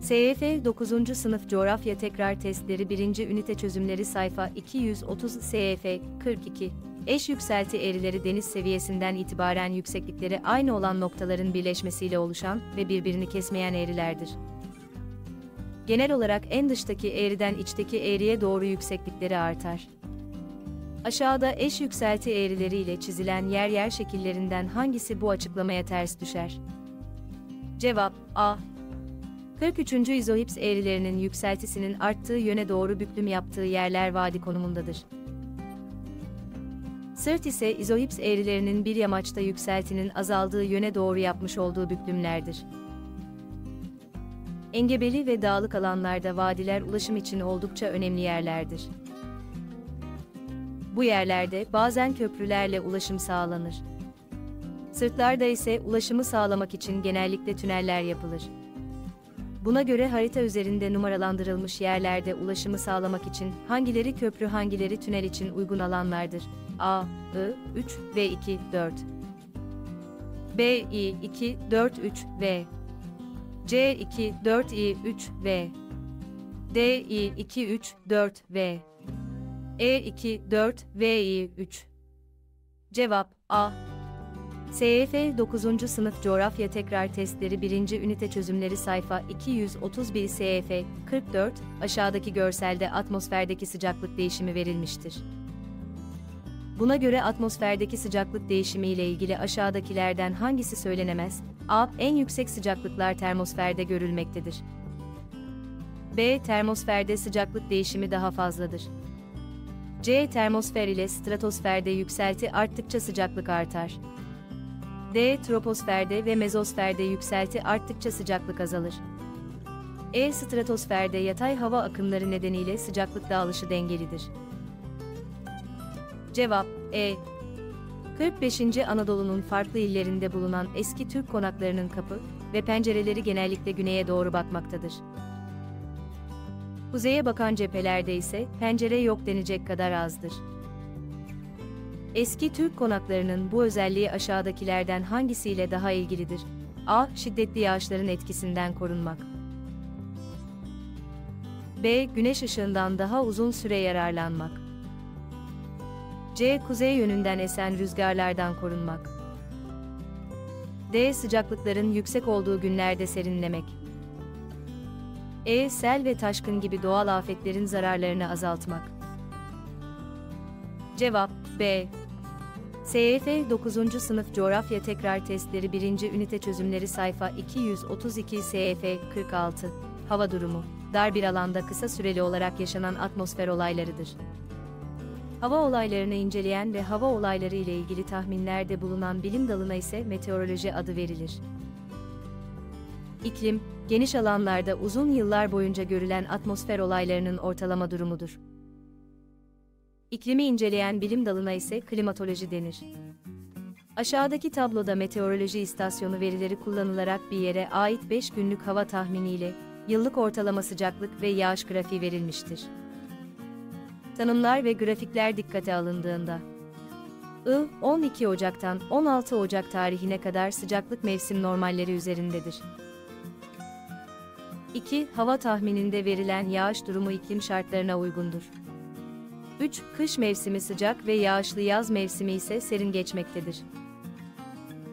S Y F dokuzuncu sınıf coğrafya tekrar testleri birinci ünite çözümleri sayfa iki yüz otuz S Y F kırk iki. Eş yükselti eğrileri deniz seviyesinden itibaren yükseklikleri aynı olan noktaların birleşmesiyle oluşan ve birbirini kesmeyen eğrilerdir. Genel olarak en dıştaki eğriden içteki eğriye doğru yükseklikleri artar. Aşağıda eş yükselti eğrileriyle çizilen yer yer şekillerinden hangisi bu açıklamaya ters düşer? Cevap A. kırk üçüncü izohips eğrilerinin yükseltisinin arttığı yöne doğru büklüm yaptığı yerler vadi konumundadır. Sırt ise izohips eğrilerinin bir yamaçta yükseltinin azaldığı yöne doğru yapmış olduğu büklümlerdir. Engebeli ve dağlık alanlarda vadiler ulaşım için oldukça önemli yerlerdir. Bu yerlerde bazen köprülerle ulaşım sağlanır. Sırtlarda ise ulaşımı sağlamak için genellikle tüneller yapılır. Buna göre harita üzerinde numaralandırılmış yerlerde ulaşımı sağlamak için hangileri köprü hangileri tünel için uygun alanlardır? A, I, üç ve iki, dört. B, I, iki, dört, üç ve C, iki, dört, I, üç ve D, I, iki, üç, dört ve E, iki, dört ve I, üç. Cevap A. S Y F dokuzuncu sınıf coğrafya tekrar testleri birinci ünite çözümleri sayfa iki yüz otuz bir S Y F kırk dört. Aşağıdaki görselde atmosferdeki sıcaklık değişimi verilmiştir. Buna göre atmosferdeki sıcaklık değişimi ile ilgili aşağıdakilerden hangisi söylenemez? A. En yüksek sıcaklıklar termosferde görülmektedir. B. Termosferde sıcaklık değişimi daha fazladır. C. Termosfer ile stratosferde yükselti arttıkça sıcaklık artar. D. Troposferde ve mezosferde yükselti arttıkça sıcaklık azalır. E. Stratosferde yatay hava akımları nedeniyle sıcaklık dağılışı dengelidir. Cevap E. kırk beşinci Anadolu'nun farklı illerinde bulunan eski Türk konaklarının kapı ve pencereleri genellikle güneye doğru bakmaktadır. Kuzeye bakan cephelerde ise pencere yok denecek kadar azdır. Eski Türk konaklarının bu özelliği aşağıdakilerden hangisiyle daha ilgilidir? A. Şiddetli yağışların etkisinden korunmak. B. Güneş ışığından daha uzun süre yararlanmak. C. Kuzey yönünden esen rüzgarlardan korunmak. D. Sıcaklıkların yüksek olduğu günlerde serinlemek. E. Sel ve taşkın gibi doğal afetlerin zararlarını azaltmak. Cevap B. S Y F dokuzuncu sınıf coğrafya tekrar testleri birinci ünite çözümleri sayfa iki yüz otuz iki S Y F kırk altı. Hava durumu, dar bir alanda kısa süreli olarak yaşanan atmosfer olaylarıdır. Hava olaylarını inceleyen ve hava olayları ile ilgili tahminlerde bulunan bilim dalına ise meteoroloji adı verilir. İklim, geniş alanlarda uzun yıllar boyunca görülen atmosfer olaylarının ortalama durumudur. İklimi inceleyen bilim dalına ise klimatoloji denir. Aşağıdaki tabloda meteoroloji istasyonu verileri kullanılarak bir yere ait beş günlük hava tahminiyle yıllık ortalama sıcaklık ve yağış grafiği verilmiştir. Tanımlar ve grafikler dikkate alındığında I. on iki Ocak'tan on altı Ocak tarihine kadar sıcaklık mevsim normalleri üzerindedir. iki. Hava tahmininde verilen yağış durumu iklim şartlarına uygundur. üç. Kış mevsimi sıcak ve yağışlı, yaz mevsimi ise serin geçmektedir.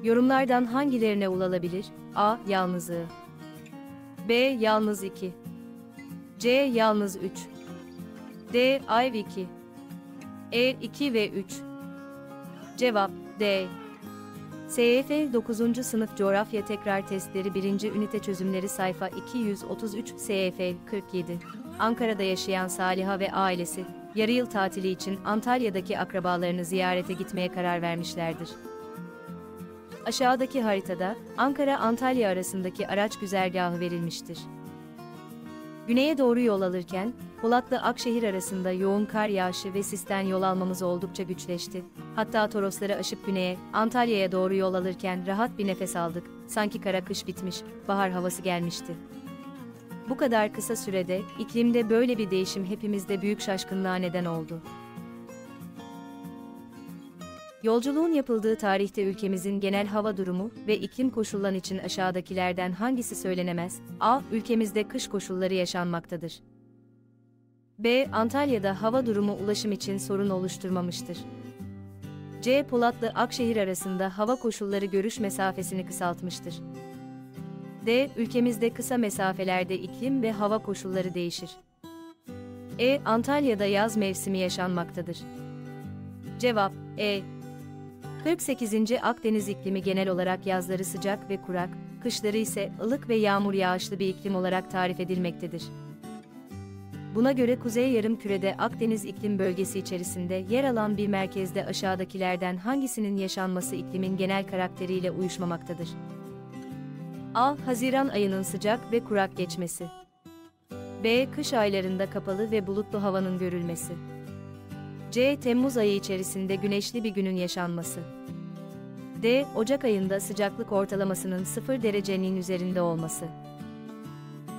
Yorumlardan hangilerine ulaşılabilir? A. Yalnız I. B. Yalnız iki. C. Yalnız üç. D. Ay iki. E. iki ve üç. Cevap D. S Y F dokuzuncu sınıf coğrafya tekrar testleri birinci ünite çözümleri sayfa iki yüz otuz üç S Y F kırk yedi. Ankara'da yaşayan Saliha ve ailesi, yarı yıl tatili için Antalya'daki akrabalarını ziyarete gitmeye karar vermişlerdir. Aşağıdaki haritada Ankara-Antalya arasındaki araç güzergahı verilmiştir. Güneye doğru yol alırken Polat'la Akşehir arasında yoğun kar yağışı ve sisten yol almamız oldukça güçleşti. Hatta Torosları aşıp güneye, Antalya'ya doğru yol alırken rahat bir nefes aldık. Sanki kara kış bitmiş, bahar havası gelmişti. Bu kadar kısa sürede, iklimde böyle bir değişim hepimizde büyük şaşkınlığa neden oldu. Yolculuğun yapıldığı tarihte ülkemizin genel hava durumu ve iklim koşulları için aşağıdakilerden hangisi söylenemez? A. Ülkemizde kış koşulları yaşanmaktadır. B. Antalya'da hava durumu ulaşım için sorun oluşturmamıştır. C. Polatlı-Akşehir arasında hava koşulları görüş mesafesini kısaltmıştır. D. Ülkemizde kısa mesafelerde iklim ve hava koşulları değişir. E. Antalya'da yaz mevsimi yaşanmaktadır. Cevap E. kırk sekizinci Akdeniz iklimi genel olarak yazları sıcak ve kurak, kışları ise ılık ve yağmur yağışlı bir iklim olarak tarif edilmektedir. Buna göre Kuzey Yarımküre'de Akdeniz iklim bölgesi içerisinde yer alan bir merkezde aşağıdakilerden hangisinin yaşanması iklimin genel karakteriyle uyuşmamaktadır? A. Haziran ayının sıcak ve kurak geçmesi. B. Kış aylarında kapalı ve bulutlu havanın görülmesi. C. Temmuz ayı içerisinde güneşli bir günün yaşanması. D. Ocak ayında sıcaklık ortalamasının sıfır derecenin üzerinde olması.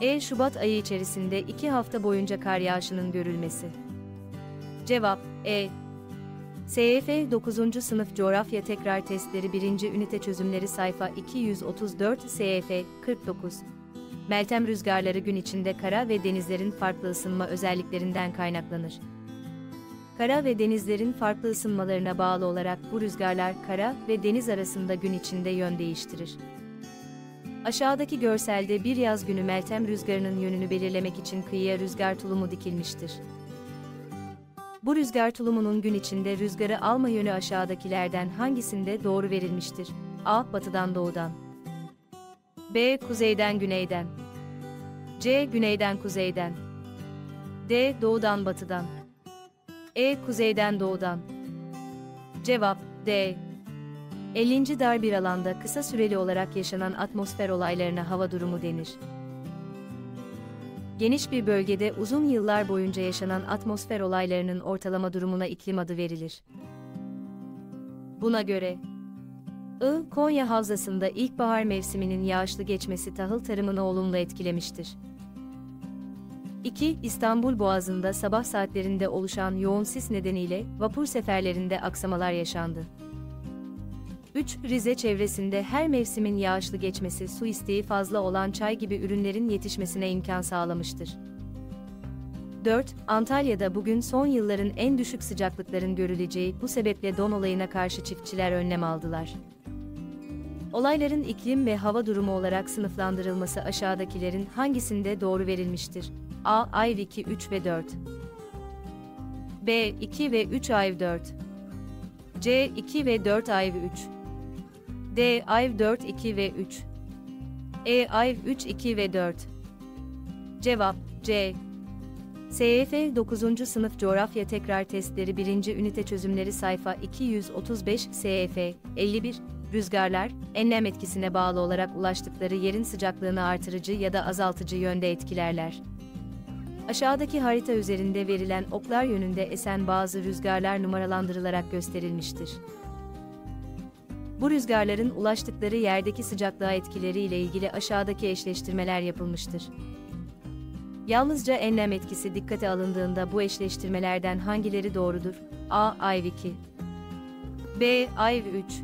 E. Şubat ayı içerisinde iki hafta boyunca kar yağışının görülmesi. Cevap E. S Y F dokuzuncu Sınıf Coğrafya Tekrar Testleri birinci Ünite Çözümleri sayfa iki yüz otuz dört S Y F kırk dokuz. Meltem rüzgarları gün içinde kara ve denizlerin farklı ısınma özelliklerinden kaynaklanır. Kara ve denizlerin farklı ısınmalarına bağlı olarak bu rüzgarlar kara ve deniz arasında gün içinde yön değiştirir. Aşağıdaki görselde bir yaz günü Meltem rüzgarının yönünü belirlemek için kıyıya rüzgar tulumu dikilmiştir. Bu rüzgar tulumunun gün içinde rüzgarı alma yönü aşağıdakilerden hangisinde doğru verilmiştir? A. Batıdan doğudan. B. Kuzeyden güneyden. C. Güneyden kuzeyden. D. Doğudan batıdan. E. Kuzeyden doğudan. Cevap D. ellinci Dar bir alanda kısa süreli olarak yaşanan atmosfer olaylarına hava durumu denir. Geniş bir bölgede uzun yıllar boyunca yaşanan atmosfer olaylarının ortalama durumuna iklim adı verilir. Buna göre, I. Konya Havzası'nda ilkbahar mevsiminin yağışlı geçmesi tahıl tarımını olumlu etkilemiştir. iki. İstanbul Boğazı'nda sabah saatlerinde oluşan yoğun sis nedeniyle vapur seferlerinde aksamalar yaşandı. üç. Rize çevresinde her mevsimin yağışlı geçmesi su isteği fazla olan çay gibi ürünlerin yetişmesine imkan sağlamıştır. dört. Antalya'da bugün son yılların en düşük sıcaklıkların görüleceği bu sebeple don olayına karşı çiftçiler önlem aldılar. Olayların iklim ve hava durumu olarak sınıflandırılması aşağıdakilerin hangisinde doğru verilmiştir? A. Ayv iki, üç ve dört. B. iki ve üç Ayv dört. C. iki ve dört Ayv üç. D. Ayv dört, iki ve üç. E. Ayv üç, iki ve dört. Cevap C. S Y F dokuzuncu Sınıf Coğrafya Tekrar Testleri birinci Ünite Çözümleri sayfa iki yüz otuz beş S Y F elli bir. Rüzgarlar, enlem etkisine bağlı olarak ulaştıkları yerin sıcaklığını artırıcı ya da azaltıcı yönde etkilerler. Aşağıdaki harita üzerinde verilen oklar yönünde esen bazı rüzgarlar numaralandırılarak gösterilmiştir. Bu rüzgarların ulaştıkları yerdeki sıcaklığa etkileri ile ilgili aşağıdaki eşleştirmeler yapılmıştır. Yalnızca enlem etkisi dikkate alındığında bu eşleştirmelerden hangileri doğrudur? A. Ayv iki. B. Ayv üç.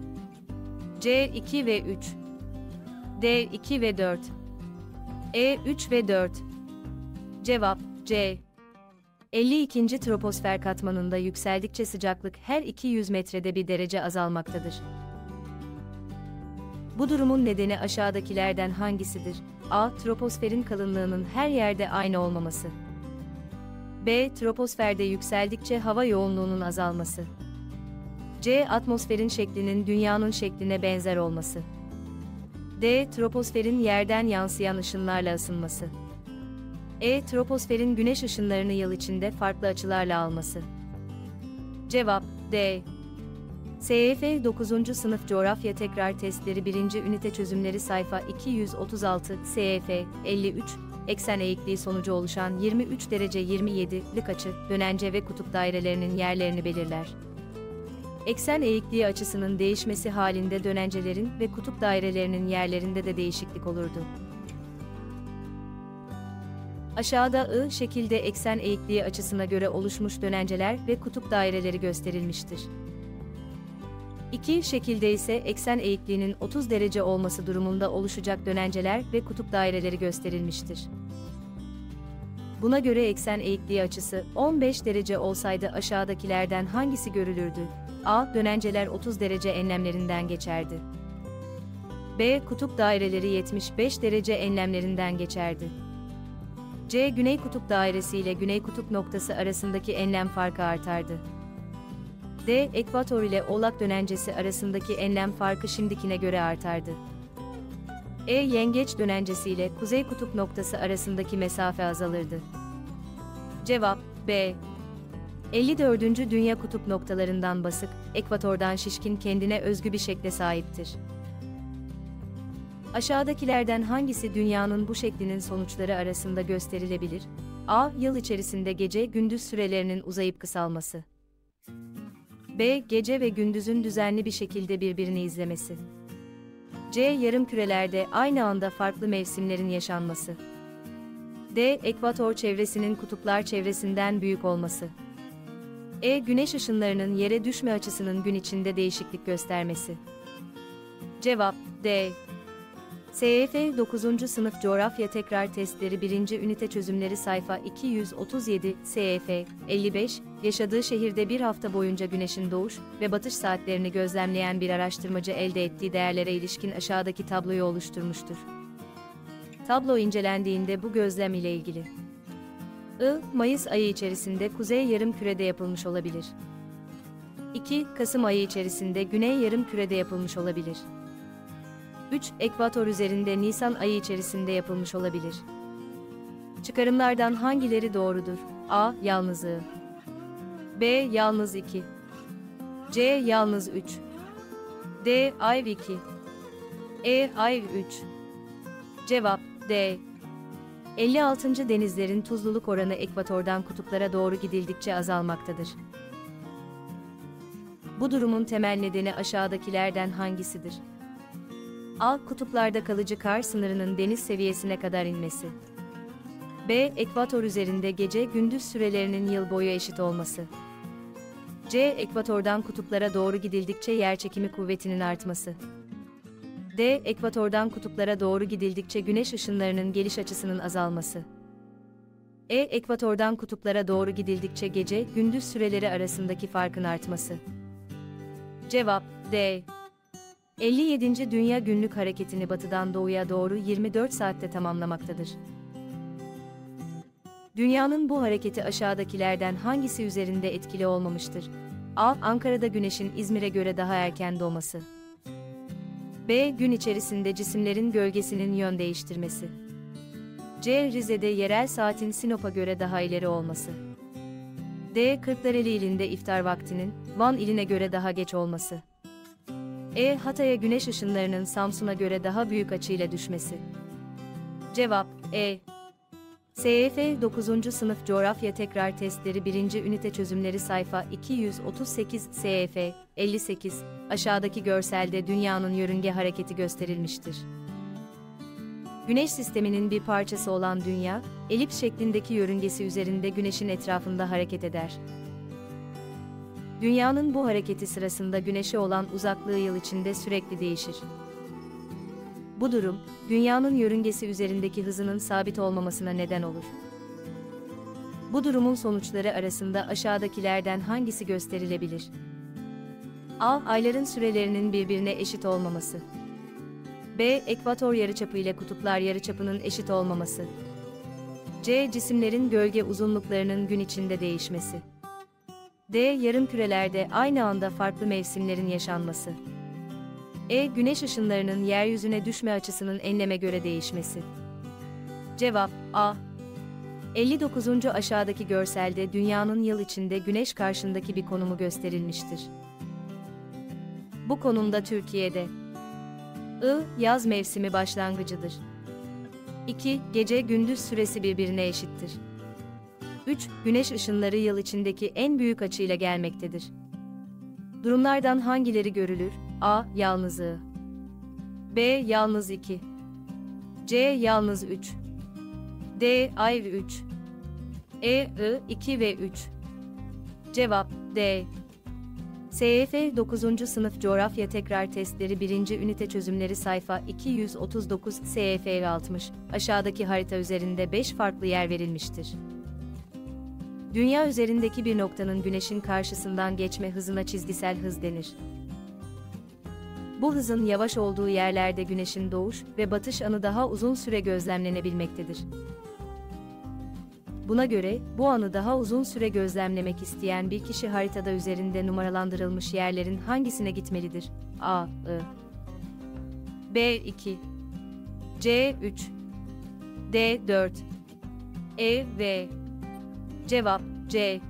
C. iki ve üç. D. iki ve dört. E. üç ve dört. Cevap C. elli ikinci Troposfer katmanında yükseldikçe sıcaklık her iki yüz metrede bir derece azalmaktadır. Bu durumun nedeni aşağıdakilerden hangisidir? A. Troposferin kalınlığının her yerde aynı olmaması. B. Troposferde yükseldikçe hava yoğunluğunun azalması. C. Atmosferin şeklinin Dünya'nın şekline benzer olması. D. Troposferin yerden yansıyan ışınlarla ısınması. E. Troposferin güneş ışınlarını yıl içinde farklı açılarla alması. Cevap D. S Y F dokuzuncu Sınıf Coğrafya Tekrar Testleri birinci Ünite Çözümleri sayfa iki yüz otuz altı S Y F elli üç. eksen eğikliği sonucu oluşan yirmi üç derece yirmi yedilik açı, dönence ve kutup dairelerinin yerlerini belirler. Eksen eğikliği açısının değişmesi halinde dönencelerin ve kutup dairelerinin yerlerinde de değişiklik olurdu. Aşağıda I şekilde eksen eğikliği açısına göre oluşmuş dönenceler ve kutup daireleri gösterilmiştir. iki şekilde ise eksen eğikliğinin otuz derece olması durumunda oluşacak dönenceler ve kutup daireleri gösterilmiştir. Buna göre eksen eğikliği açısı on beş derece olsaydı aşağıdakilerden hangisi görülürdü? A. Dönenceler otuz derece enlemlerinden geçerdi. B. Kutup daireleri yetmiş beş derece enlemlerinden geçerdi. C. Güney kutup dairesi ile güney kutup noktası arasındaki enlem farkı artardı. D. Ekvator ile oğlak dönencesi arasındaki enlem farkı şimdikine göre artardı. E. Yengeç dönencesi ile kuzey kutup noktası arasındaki mesafe azalırdı. Cevap B. elli dördüncü Dünya kutup noktalarından basık, ekvatordan şişkin kendine özgü bir şekle sahiptir. Aşağıdakilerden hangisi dünyanın bu şeklinin sonuçları arasında gösterilebilir? A. Yıl içerisinde gece-gündüz sürelerinin uzayıp kısalması. B. Gece ve gündüzün düzenli bir şekilde birbirini izlemesi. C. Yarımkürelerde aynı anda farklı mevsimlerin yaşanması. D. Ekvator çevresinin kutuplar çevresinden büyük olması. E. Güneş ışınlarının yere düşme açısının gün içinde değişiklik göstermesi. Cevap D. S Y F dokuzuncu Sınıf Coğrafya Tekrar Testleri birinci Ünite Çözümleri sayfa iki yüz otuz yedi. S Y F elli beş, yaşadığı şehirde bir hafta boyunca güneşin doğuş ve batış saatlerini gözlemleyen bir araştırmacı elde ettiği değerlere ilişkin aşağıdaki tabloyu oluşturmuştur. Tablo incelendiğinde bu gözlem ile ilgili. I. Mayıs ayı içerisinde Kuzey Yarımküre'de yapılmış olabilir. iki. Kasım ayı içerisinde Güney Yarımküre'de yapılmış olabilir. üç. Ekvator üzerinde Nisan ayı içerisinde yapılmış olabilir. Çıkarımlardan hangileri doğrudur? A. Yalnız I. B. Yalnız iki. C. Yalnız üç. D. Ay iki. E. Ay üç. Cevap D. elli altıncı Denizlerin tuzluluk oranı ekvatordan kutuplara doğru gidildikçe azalmaktadır. Bu durumun temel nedeni aşağıdakilerden hangisidir? A. Kutuplarda kalıcı kar sınırının deniz seviyesine kadar inmesi. B. Ekvator üzerinde gece-gündüz sürelerinin yıl boyu eşit olması. C. Ekvatordan kutuplara doğru gidildikçe yerçekimi kuvvetinin artması. D. Ekvatordan kutuplara doğru gidildikçe güneş ışınlarının geliş açısının azalması. E. Ekvatordan kutuplara doğru gidildikçe gece-gündüz süreleri arasındaki farkın artması. Cevap D. elli yedinci Dünya Günlük Hareketi'ni batıdan doğuya doğru yirmi dört saatte tamamlamaktadır. Dünyanın bu hareketi aşağıdakilerden hangisi üzerinde etkili olmamıştır? A. Ankara'da güneşin İzmir'e göre daha erken doğması. B. Gün içerisinde cisimlerin gölgesinin yön değiştirmesi. C. Rize'de yerel saatin Sinop'a göre daha ileri olması. D. Kırklareli ilinde iftar vaktinin Van iline göre daha geç olması. E. Hatay'a güneş ışınlarının Samsun'a göre daha büyük açıyla düşmesi. Cevap E. S Y F dokuzuncu Sınıf Coğrafya Tekrar Testleri birinci Ünite Çözümleri sayfa iki yüz otuz sekiz. S Y F elli sekiz. Aşağıdaki görselde dünyanın yörünge hareketi gösterilmiştir. Güneş sisteminin bir parçası olan Dünya, elips şeklindeki yörüngesi üzerinde Güneş'in etrafında hareket eder. Dünyanın bu hareketi sırasında Güneş'e olan uzaklığı yıl içinde sürekli değişir. Bu durum, Dünya'nın yörüngesi üzerindeki hızının sabit olmamasına neden olur. Bu durumun sonuçları arasında aşağıdakilerden hangisi gösterilebilir? A. Ayların sürelerinin birbirine eşit olmaması. B. Ekvator yarıçapı ile kutuplar yarıçapının eşit olmaması. C. Cisimlerin gölge uzunluklarının gün içinde değişmesi. D. Yarımkürelerde aynı anda farklı mevsimlerin yaşanması. E. Güneş ışınlarının yeryüzüne düşme açısının enleme göre değişmesi. Cevap A. elli dokuzuncu Aşağıdaki görselde dünyanın yıl içinde güneş karşındaki bir konumu gösterilmiştir. Bu konumda Türkiye'de I. Yaz mevsimi başlangıcıdır. iki. Gece gündüz süresi birbirine eşittir. üç. Güneş ışınları yıl içindeki en büyük açıyla gelmektedir. Durumlardan hangileri görülür? A. Yalnızlığı. B. Yalnız iki. C. Yalnız üç. D. Ayrı üç. E. I. iki ve üç. Cevap D. S Y F dokuzuncu Sınıf Coğrafya Tekrar Testleri birinci Ünite Çözümleri Sayfa iki yüz otuz dokuz S Y F altmış. Aşağıdaki harita üzerinde beş farklı yer verilmiştir. Dünya üzerindeki bir noktanın Güneş'in karşısından geçme hızına çizgisel hız denir. Bu hızın yavaş olduğu yerlerde Güneş'in doğuş ve batış anı daha uzun süre gözlemlenebilmektedir. Buna göre, bu anı daha uzun süre gözlemlemek isteyen bir kişi haritada üzerinde numaralandırılmış yerlerin hangisine gitmelidir? A. I. B. iki. C. üç. D. dört. E. V. Cevap C.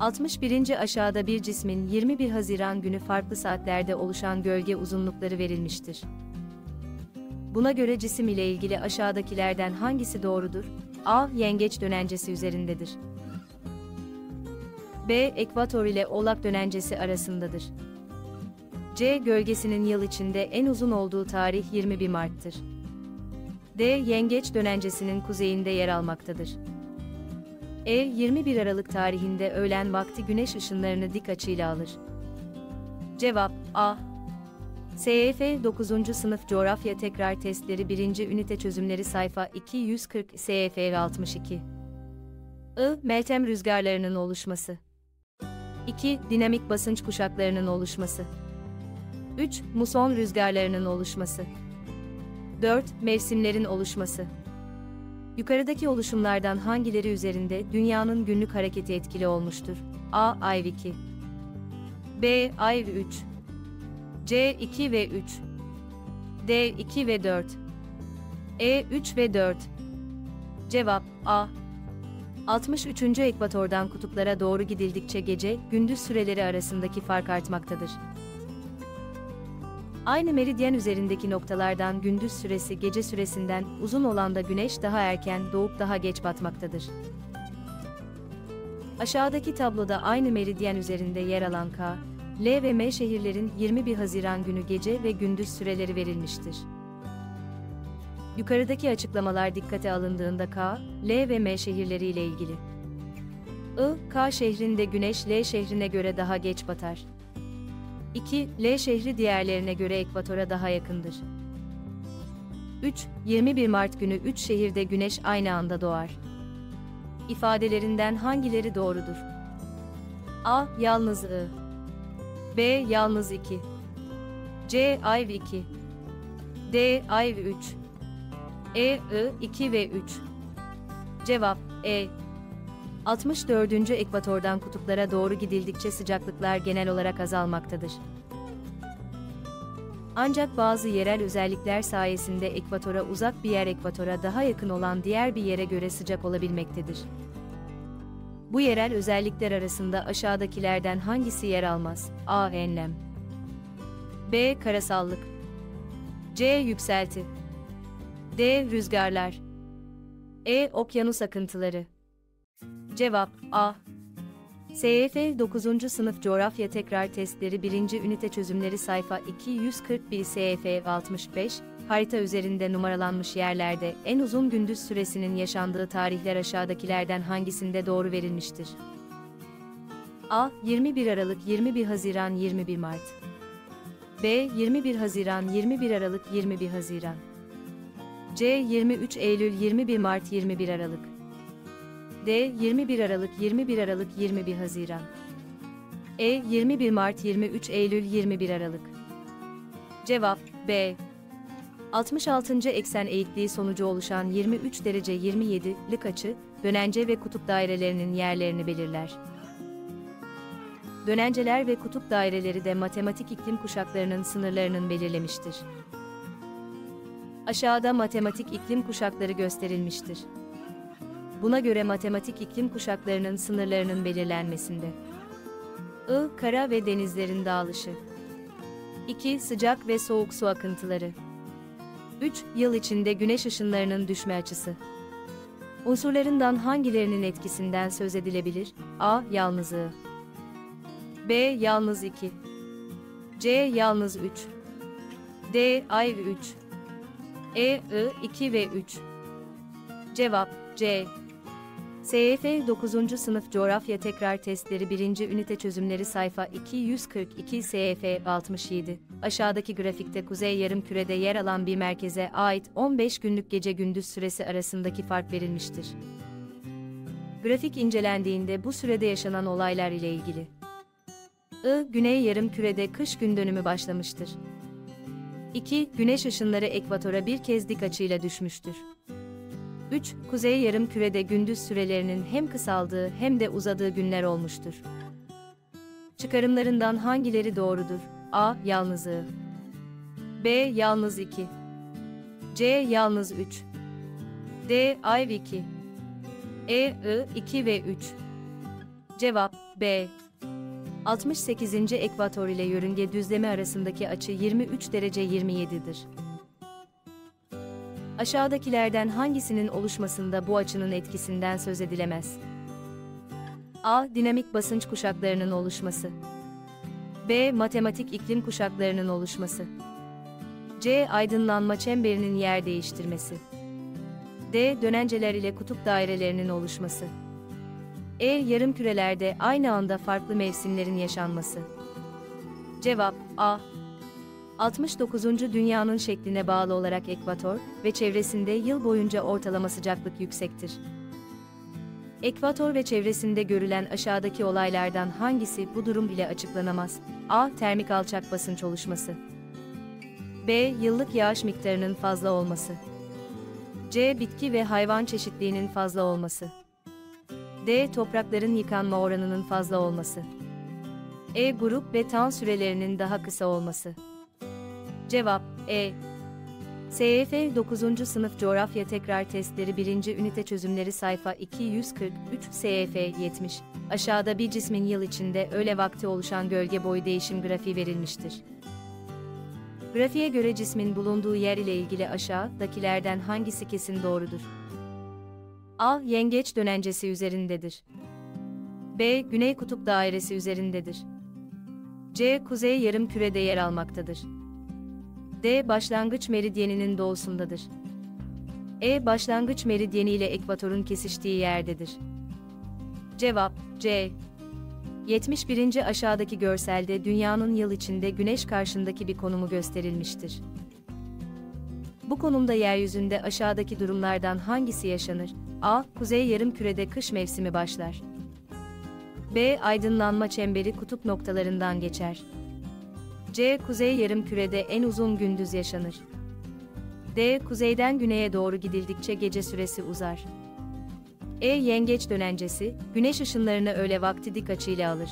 altmış birinci Aşağıda bir cismin yirmi bir Haziran günü farklı saatlerde oluşan gölge uzunlukları verilmiştir. Buna göre cisim ile ilgili aşağıdakilerden hangisi doğrudur? A. Yengeç dönencesi üzerindedir. B. Ekvator ile Oğlak dönencesi arasındadır. C. Gölgesinin yıl içinde en uzun olduğu tarih yirmi bir Mart'tır. D. Yengeç dönencesinin kuzeyinde yer almaktadır. E. yirmi bir Aralık tarihinde öğlen vakti güneş ışınlarını dik açıyla alır. Cevap A. S Y F dokuzuncu Sınıf Coğrafya Tekrar Testleri birinci Ünite Çözümleri Sayfa iki yüz kırk S Y F altmış iki. I. Meltem rüzgarlarının oluşması. iki. Dinamik basınç kuşaklarının oluşması. üç. Muson rüzgarlarının oluşması. dört. Mevsimlerin oluşması. Yukarıdaki oluşumlardan hangileri üzerinde Dünya'nın günlük hareketi etkili olmuştur? A. Ay iki. B. Ay üç. C. iki ve üç. D. iki ve dört. E. üç ve dört. Cevap A. altmış üçüncü Ekvatordan kutuplara doğru gidildikçe gece, gündüz süreleri arasındaki fark artmaktadır. Aynı meridyen üzerindeki noktalardan gündüz süresi gece süresinden uzun olan da güneş daha erken doğup daha geç batmaktadır. Aşağıdaki tabloda aynı meridyen üzerinde yer alan K, L ve M şehirlerin yirmi bir Haziran günü gece ve gündüz süreleri verilmiştir. Yukarıdaki açıklamalar dikkate alındığında K, L ve M şehirleri ile ilgili. I. K şehrinde güneş L şehrine göre daha geç batar. iki. L şehri diğerlerine göre ekvatora daha yakındır. üç. yirmi bir Mart günü üç şehirde güneş aynı anda doğar. İfadelerinden hangileri doğrudur? A. Yalnız I. B. Yalnız iki. C. Ay iki. D. Ay üç. E. I. iki ve üç. Cevap E. altmış dördüncü Ekvatordan kutuplara doğru gidildikçe sıcaklıklar genel olarak azalmaktadır. Ancak bazı yerel özellikler sayesinde ekvatora uzak bir yer ekvatora daha yakın olan diğer bir yere göre sıcak olabilmektedir. Bu yerel özellikler arasında aşağıdakilerden hangisi yer almaz? A. Enlem. B. Karasallık. C. Yükselti. D. Rüzgarlar. E. Okyanus akıntıları. Cevap A. S Y F dokuzuncu Sınıf Coğrafya Tekrar Testleri birinci Ünite Çözümleri Sayfa iki yüz kırk bir S Y F altmış beş, harita üzerinde numaralanmış yerlerde en uzun gündüz süresinin yaşandığı tarihler aşağıdakilerden hangisinde doğru verilmiştir? A. yirmi bir Aralık yirmi bir Haziran yirmi bir Mart. B. yirmi bir Haziran yirmi bir Aralık yirmi bir Haziran. C. yirmi üç Eylül yirmi bir Mart yirmi bir Aralık. D. yirmi bir Aralık yirmi bir Aralık yirmi bir Haziran. E. yirmi bir Mart yirmi üç Eylül yirmi bir Aralık. Cevap B. altmış altıncı Eksen eğikliği sonucu oluşan yirmi üç derece yirmi yedilik açı, dönence ve kutup dairelerinin yerlerini belirler. Dönenceler ve kutup daireleri de matematik iklim kuşaklarının sınırlarının belirlemiştir. Aşağıda matematik iklim kuşakları gösterilmiştir. Buna göre matematik iklim kuşaklarının sınırlarının belirlenmesinde I. Kara ve denizlerin dağılışı. iki. Sıcak ve soğuk su akıntıları. üç yıl içinde güneş ışınlarının düşme açısı. Unsurlarından hangilerinin etkisinden söz edilebilir? A. Yalnızlığı. B. Yalnız iki. C. Yalnız üç. D. Ay üç. E. I iki ve üç. Cevap C. S Y F dokuzuncu Sınıf Coğrafya Tekrar Testleri birinci Ünite Çözümleri sayfa iki yüz kırk iki S Y F altmış yedi. Aşağıdaki grafikte Kuzey Yarımküre'de yer alan bir merkeze ait on beş günlük gece-gündüz süresi arasındaki fark verilmiştir. Grafik incelendiğinde bu sürede yaşanan olaylar ile ilgili. I. Güney Yarımküre'de kış gündönümü başlamıştır. iki. Güneş ışınları ekvatora bir kez dik açıyla düşmüştür. üç. Kuzey Yarımküre'de gündüz sürelerinin hem kısaldığı hem de uzadığı günler olmuştur. Çıkarımlarından hangileri doğrudur? A. Yalnızlığı. B. Yalnız iki. C. Yalnız üç. D. Ay iki. E. I iki ve üç. Cevap B. altmış sekizinci Ekvator ile yörünge düzlemi arasındaki açı yirmi üç derece yirmi yedi'dir. Aşağıdakilerden hangisinin oluşmasında bu açının etkisinden söz edilemez? A. Dinamik basınç kuşaklarının oluşması. B. Matematik iklim kuşaklarının oluşması. C. Aydınlanma çemberinin yer değiştirmesi. D. Dönenceler ile kutup dairelerinin oluşması. E. Yarımkürelerde aynı anda farklı mevsimlerin yaşanması. Cevap A. altmış dokuzuncu Dünyanın şekline bağlı olarak ekvator ve çevresinde yıl boyunca ortalama sıcaklık yüksektir. Ekvator ve çevresinde görülen aşağıdaki olaylardan hangisi bu durum ile açıklanamaz? A. Termik alçak basınç oluşması. B. Yıllık yağış miktarının fazla olması. C. Bitki ve hayvan çeşitliliğinin fazla olması. D. Toprakların yıkanma oranının fazla olması. E. Grup ve tan sürelerinin daha kısa olması. Cevap E. S Y F dokuzuncu Sınıf Coğrafya Tekrar Testleri birinci Ünite Çözümleri sayfa iki yüz kırk üç S Y F yetmiş. Aşağıda bir cismin yıl içinde öğle vakti oluşan gölge boyu değişim grafiği verilmiştir. Grafiğe göre cismin bulunduğu yer ile ilgili aşağıdakilerden hangisi kesin doğrudur? A. Yengeç dönencesi üzerindedir. B. Güney Kutup Dairesi üzerindedir. C. Kuzey Yarımküre'de yer almaktadır. D. Başlangıç meridyeninin doğusundadır. E. Başlangıç meridyeni ile ekvatorun kesiştiği yerdedir. Cevap C. yetmiş birinci Aşağıdaki görselde dünyanın yıl içinde güneş karşındaki bir konumu gösterilmiştir. Bu konumda yeryüzünde aşağıdaki durumlardan hangisi yaşanır? A. Kuzey Yarımküre'de kış mevsimi başlar. B. Aydınlanma çemberi kutup noktalarından geçer. C. Kuzey Yarımküre'de en uzun gündüz yaşanır. D. Kuzeyden güneye doğru gidildikçe gece süresi uzar. E. Yengeç dönencesi, güneş ışınlarını öğle vakti dik açıyla alır.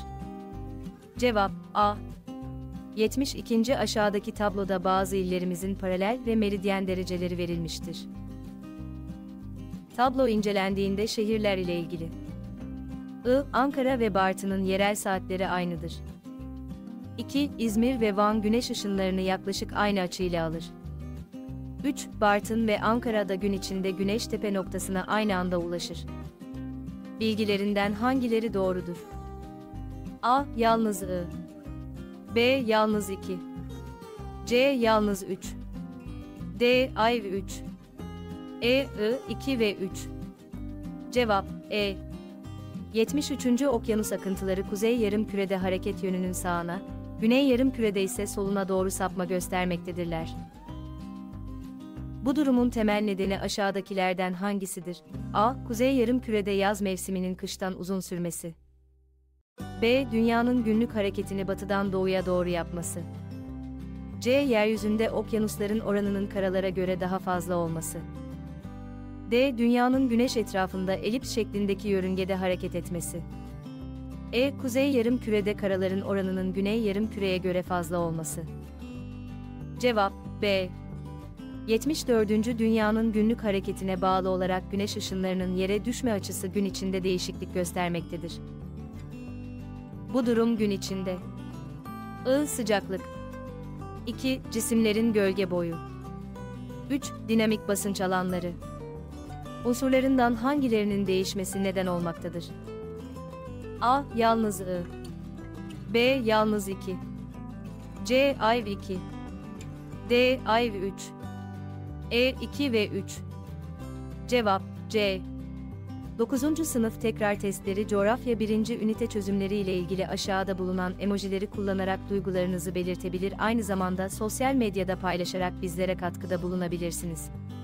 Cevap A. yetmiş ikinci Aşağıdaki tabloda bazı illerimizin paralel ve meridyen dereceleri verilmiştir. Tablo incelendiğinde şehirler ile ilgili. I. Ankara ve Bartın'ın yerel saatleri aynıdır. iki. İzmir ve Van güneş ışınlarını yaklaşık aynı açıyla alır. üç. Bartın ve Ankara'da gün içinde güneş tepe noktasına aynı anda ulaşır. Bilgilerinden hangileri doğrudur? A. Yalnız I. B. Yalnız iki. C. Yalnız üç. D. Ay üç. E. I iki ve üç. Cevap E. yetmiş üçüncü Okyanus akıntıları Kuzey Yarımküre'de hareket yönünün sağına, Güney Yarımküre'de ise soluna doğru sapma göstermektedirler. Bu durumun temel nedeni aşağıdakilerden hangisidir? A. Kuzey Yarımküre'de yaz mevsiminin kıştan uzun sürmesi. B. Dünyanın günlük hareketini batıdan doğuya doğru yapması. C. Yeryüzünde okyanusların oranının karalara göre daha fazla olması. D. Dünyanın güneş etrafında elips şeklindeki yörüngede hareket etmesi. E. Kuzey Yarımküre'de karaların oranının Güney Yarımküre'ye göre fazla olması. Cevap B. yetmiş dördüncü Dünyanın günlük hareketine bağlı olarak güneş ışınlarının yere düşme açısı gün içinde değişiklik göstermektedir. Bu durum gün içinde. I. Sıcaklık. iki. Cisimlerin gölge boyu. üç. Dinamik basınç alanları. Unsurlarından hangilerinin değişmesi neden olmaktadır? A. Yalnız I. B. Yalnız iki. C. Ayv iki. D. Ayv üç. E. iki ve üç. Cevap C. dokuzuncu sınıf tekrar testleri coğrafya birinci ünite çözümleri ile ilgili aşağıda bulunan emojileri kullanarak duygularınızı belirtebilir, aynı zamanda sosyal medyada paylaşarak bizlere katkıda bulunabilirsiniz.